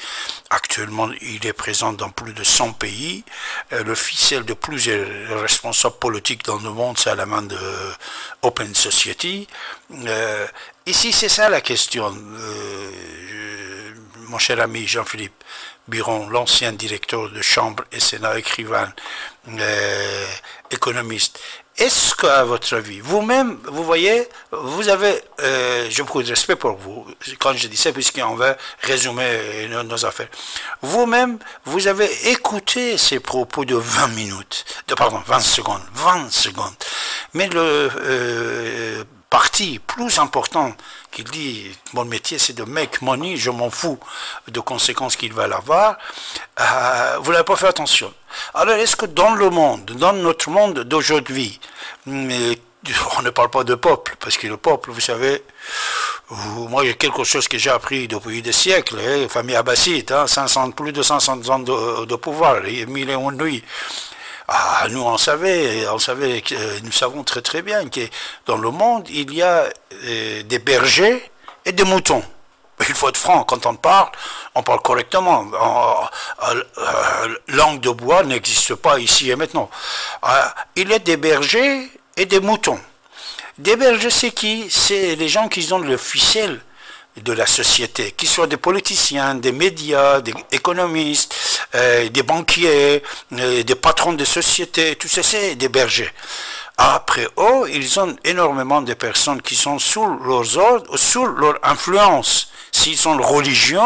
actuellement il est présent dans plus de 100 pays, le ficelle de plusieurs responsables politiques dans le monde, c'est à la main de Open Society. Ici c'est ça la question, mon cher ami Jean-Philippe Biron, l'ancien directeur de Chambre et Sénat, écrivain, économiste. Est-ce qu'à votre avis, vous-même, vous voyez, vous avez, j'ai beaucoup de respect pour vous, quand je dis ça, puisqu'on va résumer nos affaires. Vous-même, vous avez écouté ces propos de 20 secondes, 20 secondes. Mais le parti plus important qui dit, mon métier c'est de make money, je m'en fous de conséquences qu'il va l'avoir, vous n'avez pas fait attention. Alors, est-ce que dans le monde, dans notre monde d'aujourd'hui, on ne parle pas de peuple, parce que le peuple, vous savez, moi, il y a quelque chose que j'ai appris depuis des siècles, hein, famille abbasside, hein, plus de 500 ans de pouvoir, et mille et une nuits. Ah, nous, on savait, nous savons très très bien que dans le monde, il y a des bergers et des moutons. Il faut être franc, quand on parle correctement. Langue de bois n'existe pas ici et maintenant. Il y a des bergers et des moutons. Des bergers, c'est qui? C'est les gens qui donnent le ficelle de la société, qu'ils soient des politiciens, des médias, des économistes, des banquiers, des patrons de sociétés, tout ça, c'est des bergers. Après eux, ils ont énormément de personnes qui sont sous leurs ordres, sous leur influence. S'ils sont religieux,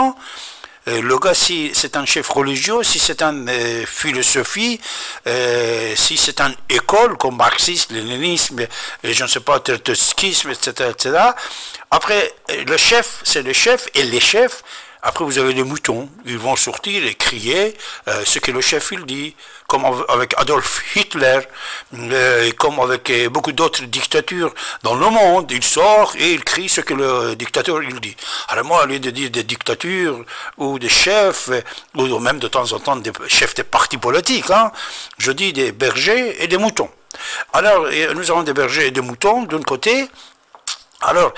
le gars, si c'est un chef religieux, si c'est une philosophie, si c'est une école comme marxisme, léninisme, je ne sais pas, trotskisme, etc., etc. Après, le chef, c'est le chef, et les chefs, Après, vous avez les moutons. Ils vont sortir et crier ce que le chef il dit, comme avec Adolf Hitler, comme avec beaucoup d'autres dictatures dans le monde. Ils sortent et ils crient ce que le dictateur il dit. Alors moi, au lieu de dire des dictatures ou des chefs, ou même de temps en temps des chefs des partis politiques, hein, je dis des bergers et des moutons. Alors, nous avons des bergers et des moutons, d'un côté. Alors,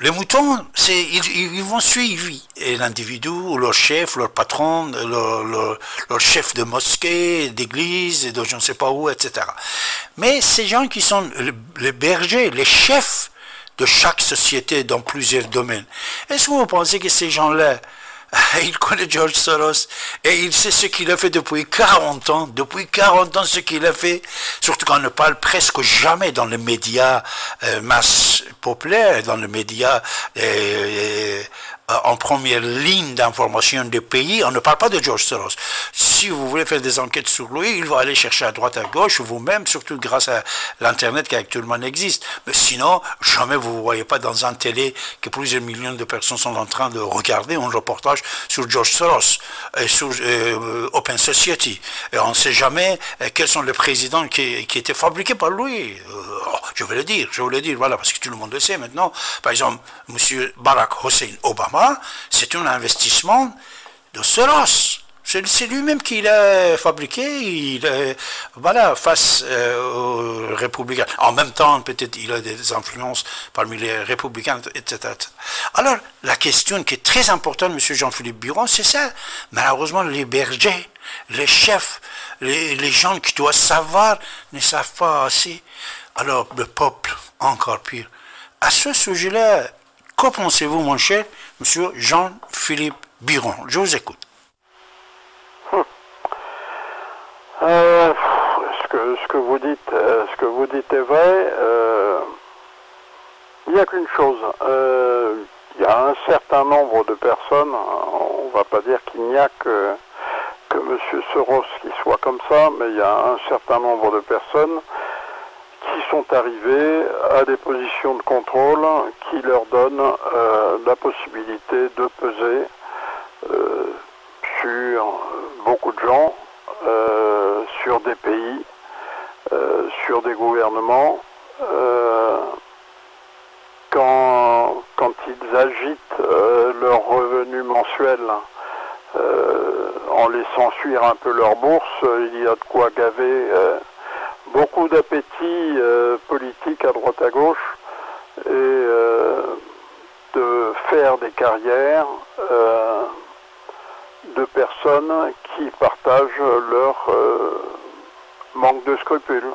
les moutons, ils vont suivre l'individu, leur chef, leur patron, leur chef de mosquée, d'église, de je ne sais pas où, etc. Mais ces gens qui sont les bergers, les chefs de chaque société dans plusieurs domaines, est-ce que vous pensez que ces gens-là, il connaît George Soros et il sait ce qu'il a fait depuis 40 ans, ce qu'il a fait, surtout qu'on ne parle presque jamais dans les médias masse populaire, dans les médias en première ligne d'information des pays, on ne parle pas de George Soros. Si vous voulez faire des enquêtes sur lui, il va aller chercher à droite, à gauche, vous-même, surtout grâce à l'Internet qui actuellement existe. Mais sinon, jamais vous ne voyez pas dans un télé que plusieurs millions de personnes sont en train de regarder un reportage sur George Soros, et sur Open Society. Et on ne sait jamais quels sont les présidents qui étaient fabriqués par lui. Je vais le dire, voilà, parce que tout le monde le sait maintenant. Par exemple, M. Barack Hussein Obama, c'est un investissement de Soros. C'est lui-même qui l'a fabriqué, voilà, face aux républicains. En même temps, peut-être, il a des influences parmi les républicains, etc. Alors, la question qui est très importante, M. Jean-Philippe Biron, c'est ça. Malheureusement, les bergers, les chefs, les gens qui doivent savoir, ne savent pas assez. Alors, le peuple, encore pire. À ce sujet-là, qu'en pensez-vous, mon cher Monsieur Jean-Philippe Biron? Je vous écoute. Ce que vous dites est vrai. Il n'y a qu'une chose. Il y a un certain nombre de personnes, on ne va pas dire qu'il n'y a que M. Soros qui soit comme ça, mais il y a un certain nombre de personnes qui sont arrivés à des positions de contrôle qui leur donnent la possibilité de peser sur beaucoup de gens, sur des pays, sur des gouvernements. Quand ils agitent leurs revenus mensuels en laissant fuir un peu leur bourse, il y a de quoi gaver beaucoup d'appétit politique à droite à gauche et de faire des carrières de personnes qui partagent leur manque de scrupules.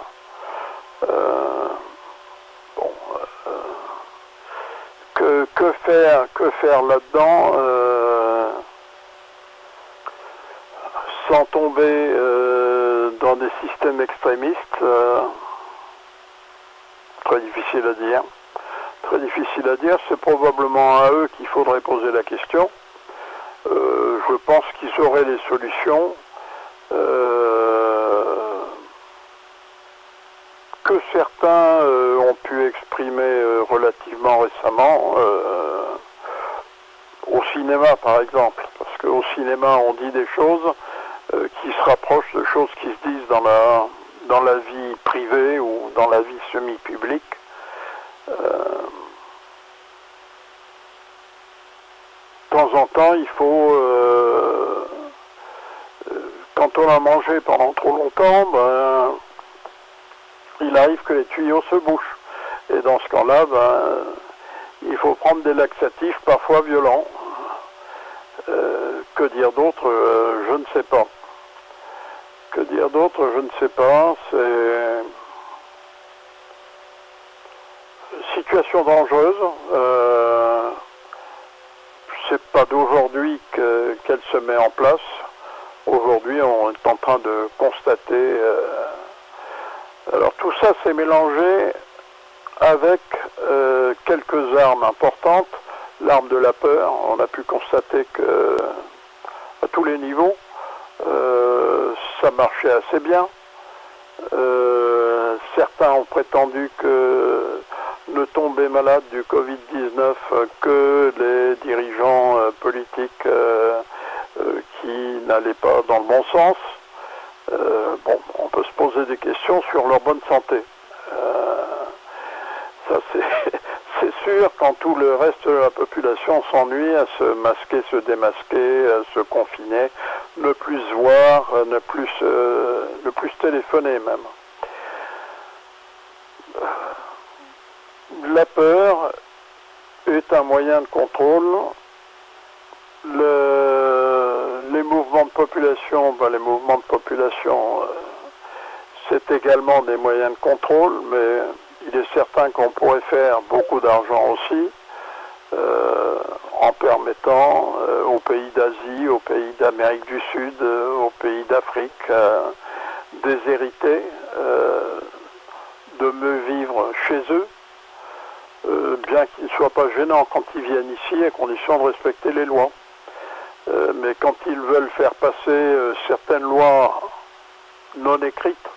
Que faire là-dedans sans tomber dans des systèmes extrémistes, très difficile à dire, c'est probablement à eux qu'il faudrait poser la question. Je pense qu'ils auraient les solutions. Que certains ont pu exprimer relativement récemment, au cinéma par exemple, parce qu'au cinéma on dit des choses qui se rapprochent de choses qui se disent dans la vie privée ou dans la vie semi-publique. De temps en temps, il faut, quand on a mangé pendant trop longtemps, ben, il arrive que les tuyaux se bouchent. Et dans ce cas-là, ben, il faut prendre des laxatifs parfois violents. Que dire d'autre, je ne sais pas. Que dire d'autre, je ne sais pas. C'est situation dangereuse. C'est pas d'aujourd'hui qu'elle se met en place. Aujourd'hui, on est en train de constater. Alors tout ça s'est mélangé avec quelques armes importantes. L'arme de la peur. On a pu constater que à tous les niveaux. Ça marchait assez bien. Certains ont prétendu que de tomber malade du Covid-19 que les dirigeants politiques qui n'allaient pas dans le bon sens. Bon, on peut se poser des questions sur leur bonne santé. Ça c'est sûr, quand tout le reste de la population s'ennuie à se masquer, se démasquer, à se confiner, ne plus se voir, ne plus téléphoner même. La peur est un moyen de contrôle. Les mouvements de population, c'est également des moyens de contrôle, mais il est certain qu'on pourrait faire beaucoup d'argent aussi en permettant aux pays d'Asie, aux pays d'Amérique du Sud, aux pays d'Afrique déshérités de mieux vivre chez eux, bien qu'il ne soit pas gênant quand ils viennent ici à condition de respecter les lois. Mais quand ils veulent faire passer certaines lois non écrites,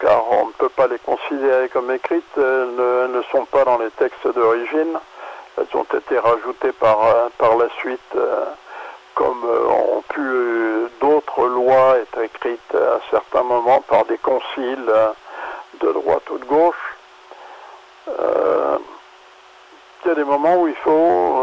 car on ne peut pas les considérer comme écrites, elles ne sont pas dans les textes d'origine, elles ont été rajoutées par la suite, comme ont pu d'autres lois être écrites à certains moments par des conciles de droite ou de gauche. Il y a des moments où il faut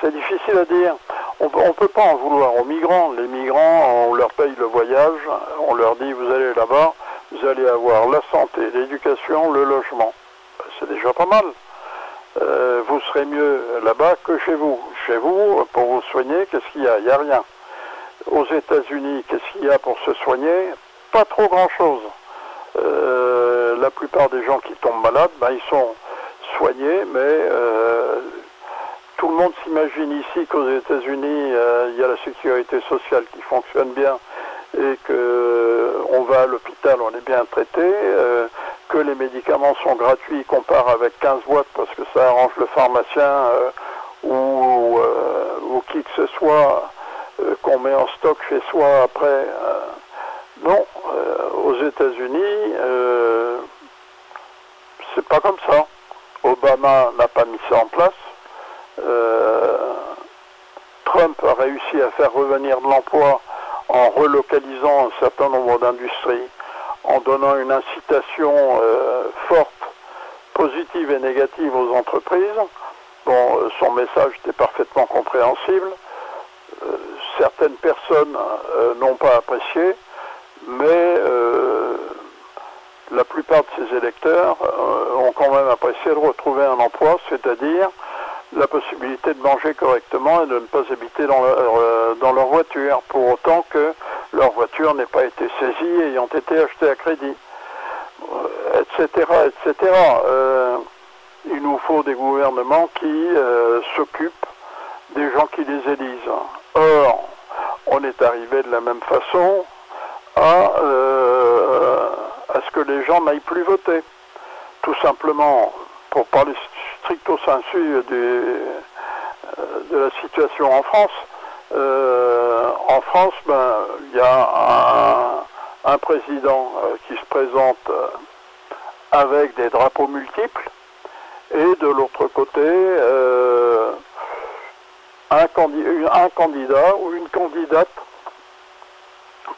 c'est difficile à dire. On ne peut pas en vouloir aux migrants. Les migrants, on leur paye le voyage, on leur dit vous allez là-bas, vous allez avoir la santé, l'éducation, le logement. C'est déjà pas mal. Vous serez mieux là-bas que chez vous. Chez vous, pour vous soigner, qu'est-ce qu'il y a? Il n'y a rien. Aux États-Unis, qu'est-ce qu'il y a pour se soigner? Pas trop grand-chose. La plupart des gens qui tombent malades, ils sont soignés, mais... tout le monde s'imagine ici qu'aux États-Unis, il y a la sécurité sociale qui fonctionne bien et qu'on va à l'hôpital, on est bien traité, que les médicaments sont gratuits, qu'on part avec 15 boîtes parce que ça arrange le pharmacien ou qui que ce soit qu'on met en stock chez soi après. Non, aux États-Unis, c'est pas comme ça. Obama n'a pas mis ça en place. Trump a réussi à faire revenir de l'emploi en relocalisant un certain nombre d'industries, en donnant une incitation forte, positive et négative aux entreprises. Bon, son message était parfaitement compréhensible. Certaines personnes n'ont pas apprécié, mais la plupart de ses électeurs ont quand même apprécié de retrouver un emploi, c'est-à-dire la possibilité de manger correctement et de ne pas habiter dans leur voiture, pour autant que leur voiture n'ait pas été saisie ayant été achetée à crédit, etc. etc. Il nous faut des gouvernements qui s'occupent des gens qui les élisent. Or, on est arrivé de la même façon à ce que les gens n'aillent plus voter. Tout simplement, pour parler stricto sensu de la situation en France, il y a un président qui se présente avec des drapeaux multiples et de l'autre côté un candidat ou une candidate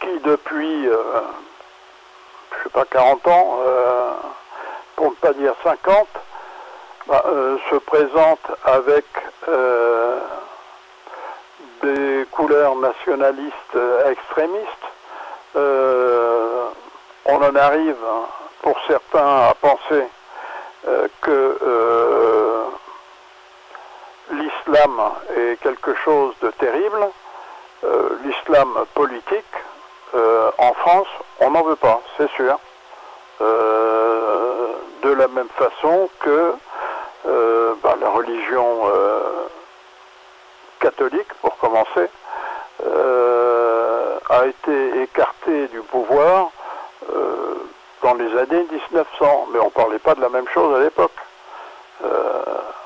qui depuis je sais pas 40 ans pour ne pas dire 50 se présente avec des couleurs nationalistes extrémistes. On en arrive, pour certains, à penser que l'islam est quelque chose de terrible. L'islam politique, en France, on n'en veut pas, c'est sûr. De la même façon que la religion catholique, pour commencer, a été écartée du pouvoir dans les années 1900. Mais on ne parlait pas de la même chose à l'époque.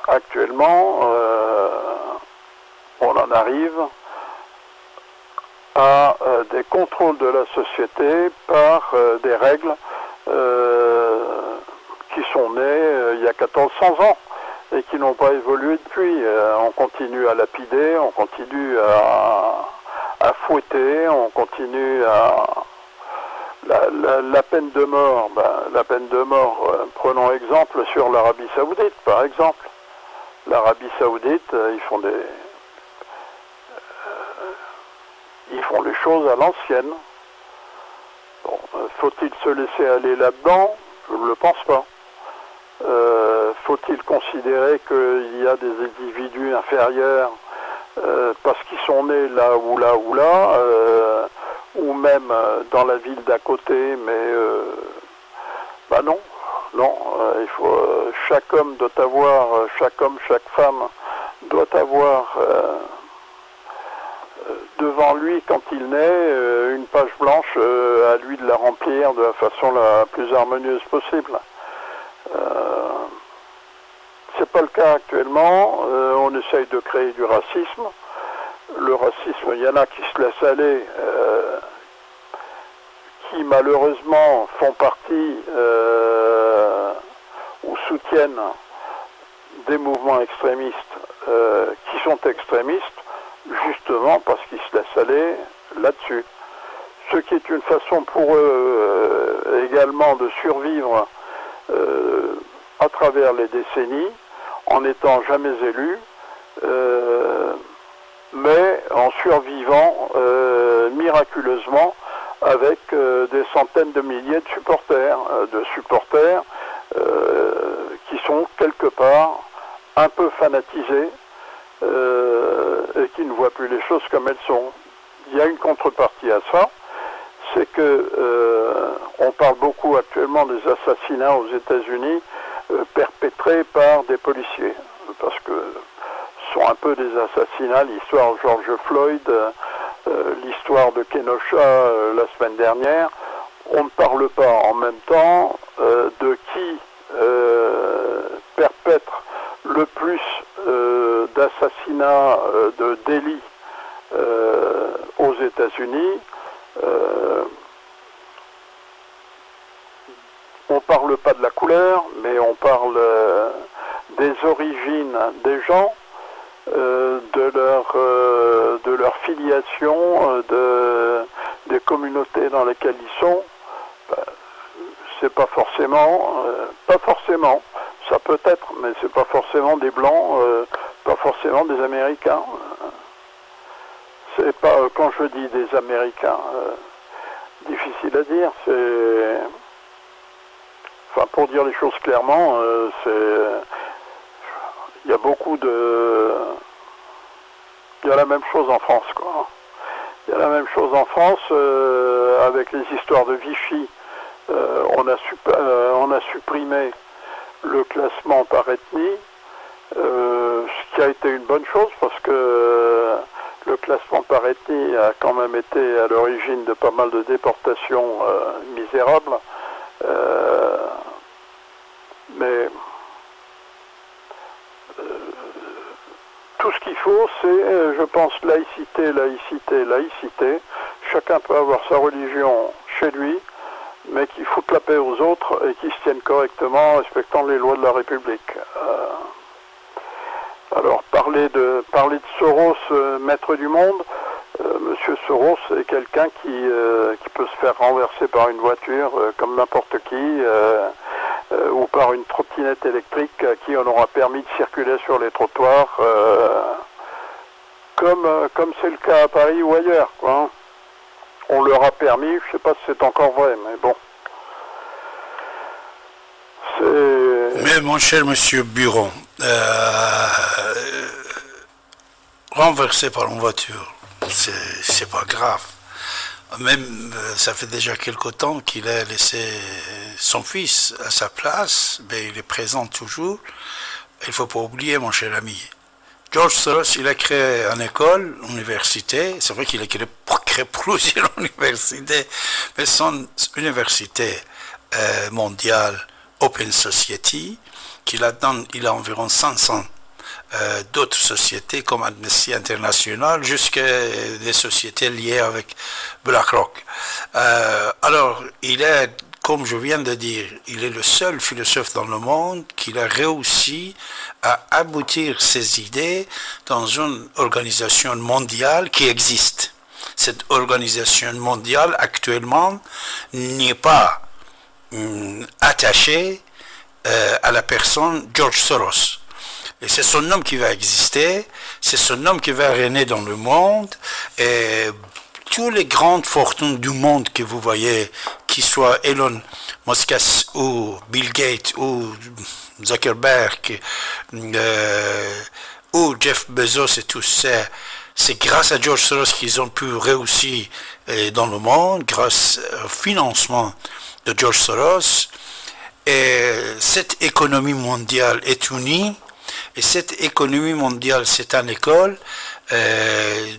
Actuellement, on en arrive à des contrôles de la société par des règles qui sont nées il y a 1400 ans et qui n'ont pas évolué depuis. On continue à lapider, on continue à fouetter, on continue à... La peine de mort, prenons exemple sur l'Arabie Saoudite, par exemple. L'Arabie Saoudite, ils font les choses à l'ancienne. Bon, faut-il se laisser aller là-dedans? Je ne le pense pas. Faut-il considérer qu'il y a des individus inférieurs parce qu'ils sont nés là ou même dans la ville d'à côté, mais non. Il faut, chaque femme doit avoir devant lui quand il naît une page blanche à lui de la remplir de la façon la plus harmonieuse possible. C'est pas le cas actuellement. On essaye de créer du racisme. Le racisme, il y en a qui se laissent aller, qui malheureusement font partie ou soutiennent des mouvements extrémistes qui sont extrémistes justement parce qu'ils se laissent aller là-dessus. Ce qui est une façon pour eux également de survivre à travers les décennies en n'étant jamais élus. Mais en survivant miraculeusement avec des centaines de milliers de supporters, qui sont quelque part un peu fanatisés et qui ne voient plus les choses comme elles sont. Il y a une contrepartie à ça, c'est que on parle beaucoup actuellement des assassinats aux États-Unis perpétrés par des policiers, parce que sont un peu des assassinats, l'histoire de George Floyd, l'histoire de Kenosha la semaine dernière. On ne parle pas en même temps de qui perpètre le plus d'assassinats, de délits aux États-Unis. On ne parle pas de la couleur, mais on parle des origines des gens, de leur filiation, des communautés dans lesquelles ils sont. C'est pas forcément, ça peut être, mais c'est pas forcément des blancs, pas forcément des Américains. C'est pas, quand je dis des Américains, difficile à dire, c'est... Enfin, pour dire les choses clairement, il y a beaucoup de... Il y a la même chose en France, quoi. Il y a la même chose en France avec les histoires de Vichy. On a supprimé le classement par ethnie, ce qui a été une bonne chose parce que le classement par ethnie a quand même été à l'origine de pas mal de déportations misérables. Mais... tout ce qu'il faut, c'est, je pense, laïcité. Chacun peut avoir sa religion chez lui, mais qui foute la paix aux autres et qui se tiennent correctement en respectant les lois de la République. Alors, parler de Soros, maître du monde, Monsieur Soros est quelqu'un qui peut se faire renverser par une voiture comme n'importe qui, ou par une trottinette électrique à qui on aura permis de circuler sur les trottoirs, comme c'est le cas à Paris ou ailleurs, quoi. On leur a permis, je ne sais pas si c'est encore vrai, mais bon. Mais mon cher monsieur Biron, renversé par une voiture, c'est pas grave. Même, ça fait déjà quelque temps qu'il a laissé son fils à sa place, mais il est présent toujours. Il ne faut pas oublier, mon cher ami. George Soros, il a créé une école, une université. C'est vrai qu'il a créé plusieurs universités, mais son université mondiale, Open Society, qu'il a environ 500 d'autres sociétés comme Amnesty International, jusqu'à des sociétés liées avec BlackRock. Alors, il est, comme je viens de dire, il est le seul philosophe dans le monde qui a réussi à aboutir ses idées dans une organisation mondiale qui existe. Cette organisation mondiale actuellement n'est pas attachée à la personne George Soros. Et c'est son nom qui va exister, c'est son nom qui va régner dans le monde, et toutes les grandes fortunes du monde que vous voyez, qu'ils soient Elon Musk ou Bill Gates ou Zuckerberg ou Jeff Bezos et tout ça, c'est grâce à George Soros qu'ils ont pu réussir dans le monde, grâce au financement de George Soros. Et cette économie mondiale est unie, et cette économie mondiale, c'est une école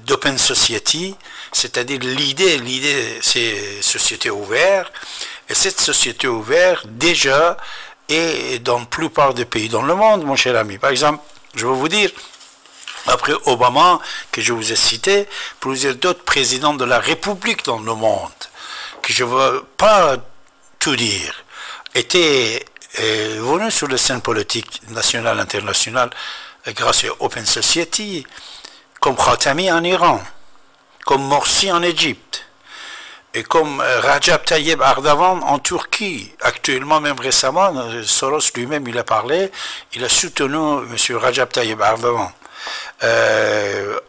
d'Open Society, c'est-à-dire l'idée, c'est société ouverte, et cette société ouverte, déjà, est dans la plupart des pays dans le monde, mon cher ami. Par exemple, je vais vous dire, après Obama, que je vous ai cité, plusieurs d'autres présidents de la République dans le monde, que je ne veux pas tout dire, étaient venus sur la scène politique nationale, internationale, grâce à Open Society, comme Khatami en Iran, comme Morsi en Égypte, et comme Recep Tayyip Erdoğan en Turquie. Actuellement, même récemment, Soros lui-même, il a parlé, il a soutenu M. Recep Tayyip Erdoğan.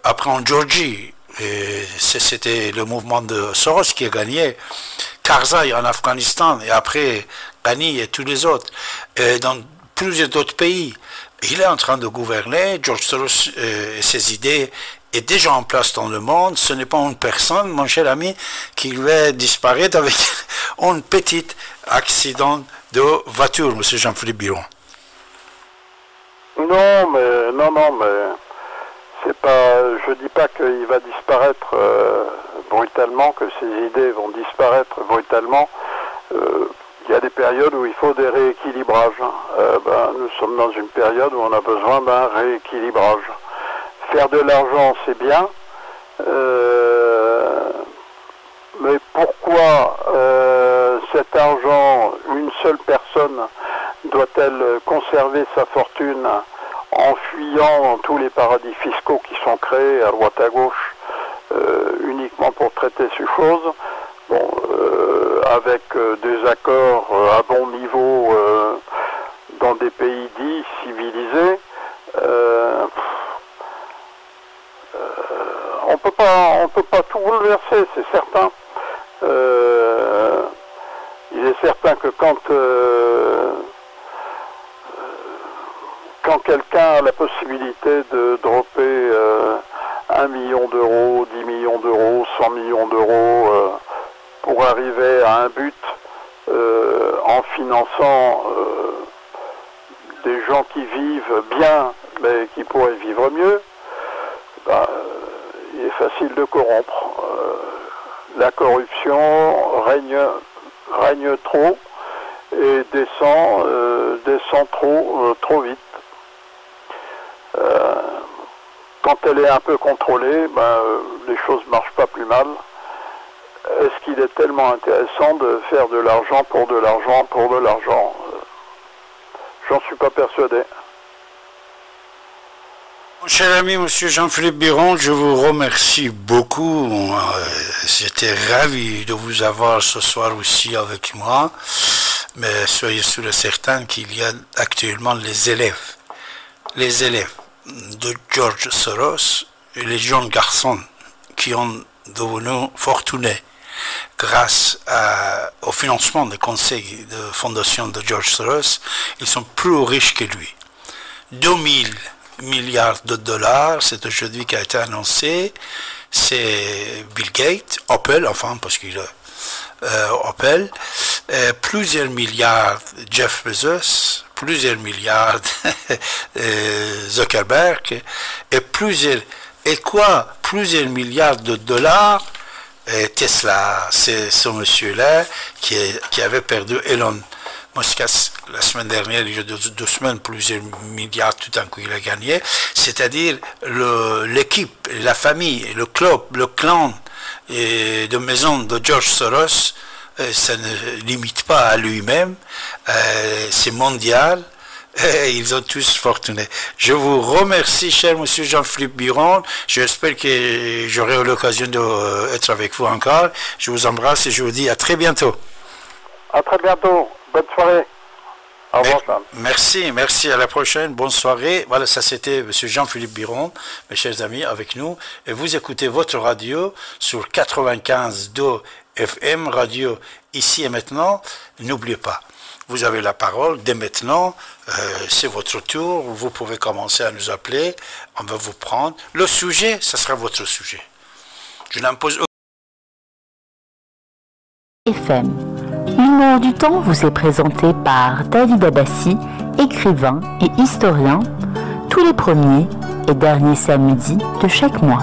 Après en Géorgie, c'était le mouvement de Soros qui a gagné, Karzai en Afghanistan, et après Ghani et tous les autres, dans plusieurs autres pays. Il est en train de gouverner, George Soros et ses idées est déjà en place dans le monde. Ce n'est pas une personne, mon cher ami, qui va disparaître avec un petit accident de voiture, M. Jean-Philippe Biron. Non, mais c'est pas. Je dis pas qu'il va disparaître brutalement, que ses idées vont disparaître brutalement. Il y a des périodes où il faut des rééquilibrages. Nous sommes dans une période où on a besoin d'un rééquilibrage. Faire de l'argent, c'est bien, mais pourquoi cet argent, une seule personne doit-elle conserver sa fortune en fuyant tous les paradis fiscaux qui sont créés à droite à gauche uniquement pour traiter ces choses? Bon, avec des accords à bon niveau dans des pays dits civilisés, on peut pas tout bouleverser, c'est certain. Il est certain que quand quelqu'un a la possibilité de dropper 1 million d'euros, 10 millions d'euros, 100 millions d'euros, pour arriver à un but en finançant des gens qui vivent bien mais qui pourraient vivre mieux, il est facile de corrompre. La corruption règne trop et descend trop vite. Quand elle est un peu contrôlée, les choses ne marchent pas plus mal. Est-ce qu'il est tellement intéressant de faire de l'argent pour de l'argent pour de l'argent? J'en suis pas persuadé. Mon cher ami, monsieur Jean-Philippe Biron, je vous remercie beaucoup. J'étais ravi de vous avoir ce soir aussi avec moi. Mais soyez sûr et certain qu'il y a actuellement les élèves de George Soros et les jeunes garçons qui ont devenu fortunés grâce au financement des conseils de fondation de George Soros. Ils sont plus riches que lui. 2 000 milliards de dollars, c'est aujourd'hui qui a été annoncé. C'est Bill Gates, Apple, enfin, parce qu'il a Apple, plusieurs milliards Jeff Bezos, plusieurs milliards Zuckerberg, et plusieurs... Et quoi, plusieurs milliards de dollars, Tesla, c'est ce monsieur-là qui avait perdu Elon Musk, la semaine dernière, il y a deux semaines, plusieurs milliards tout d'un coup il a gagné, c'est-à-dire l'équipe, la famille, le club, le clan de maison de George Soros, ça ne limite pas à lui-même, c'est mondial. Et ils ont tous fortuné. Je vous remercie, cher monsieur Jean-Philippe Biron. J'espère que j'aurai l'occasion d'être avec vous encore. Je vous embrasse et je vous dis à très bientôt. À très bientôt. Bonne soirée. Au revoir. Merci, merci. À la prochaine. Bonne soirée. Voilà, ça c'était monsieur Jean-Philippe Biron, mes chers amis, avec nous. Et vous écoutez votre radio sur 95.2 FM, radio ici et maintenant. N'oubliez pas. Vous avez la parole dès maintenant, c'est votre tour, vous pouvez commencer à nous appeler, on va vous prendre. Le sujet, ça sera votre sujet. Je n'impose aucun. FM. L'Union du temps vous est présenté par David Abbasi, écrivain et historien, tous les premiers et derniers samedis de chaque mois.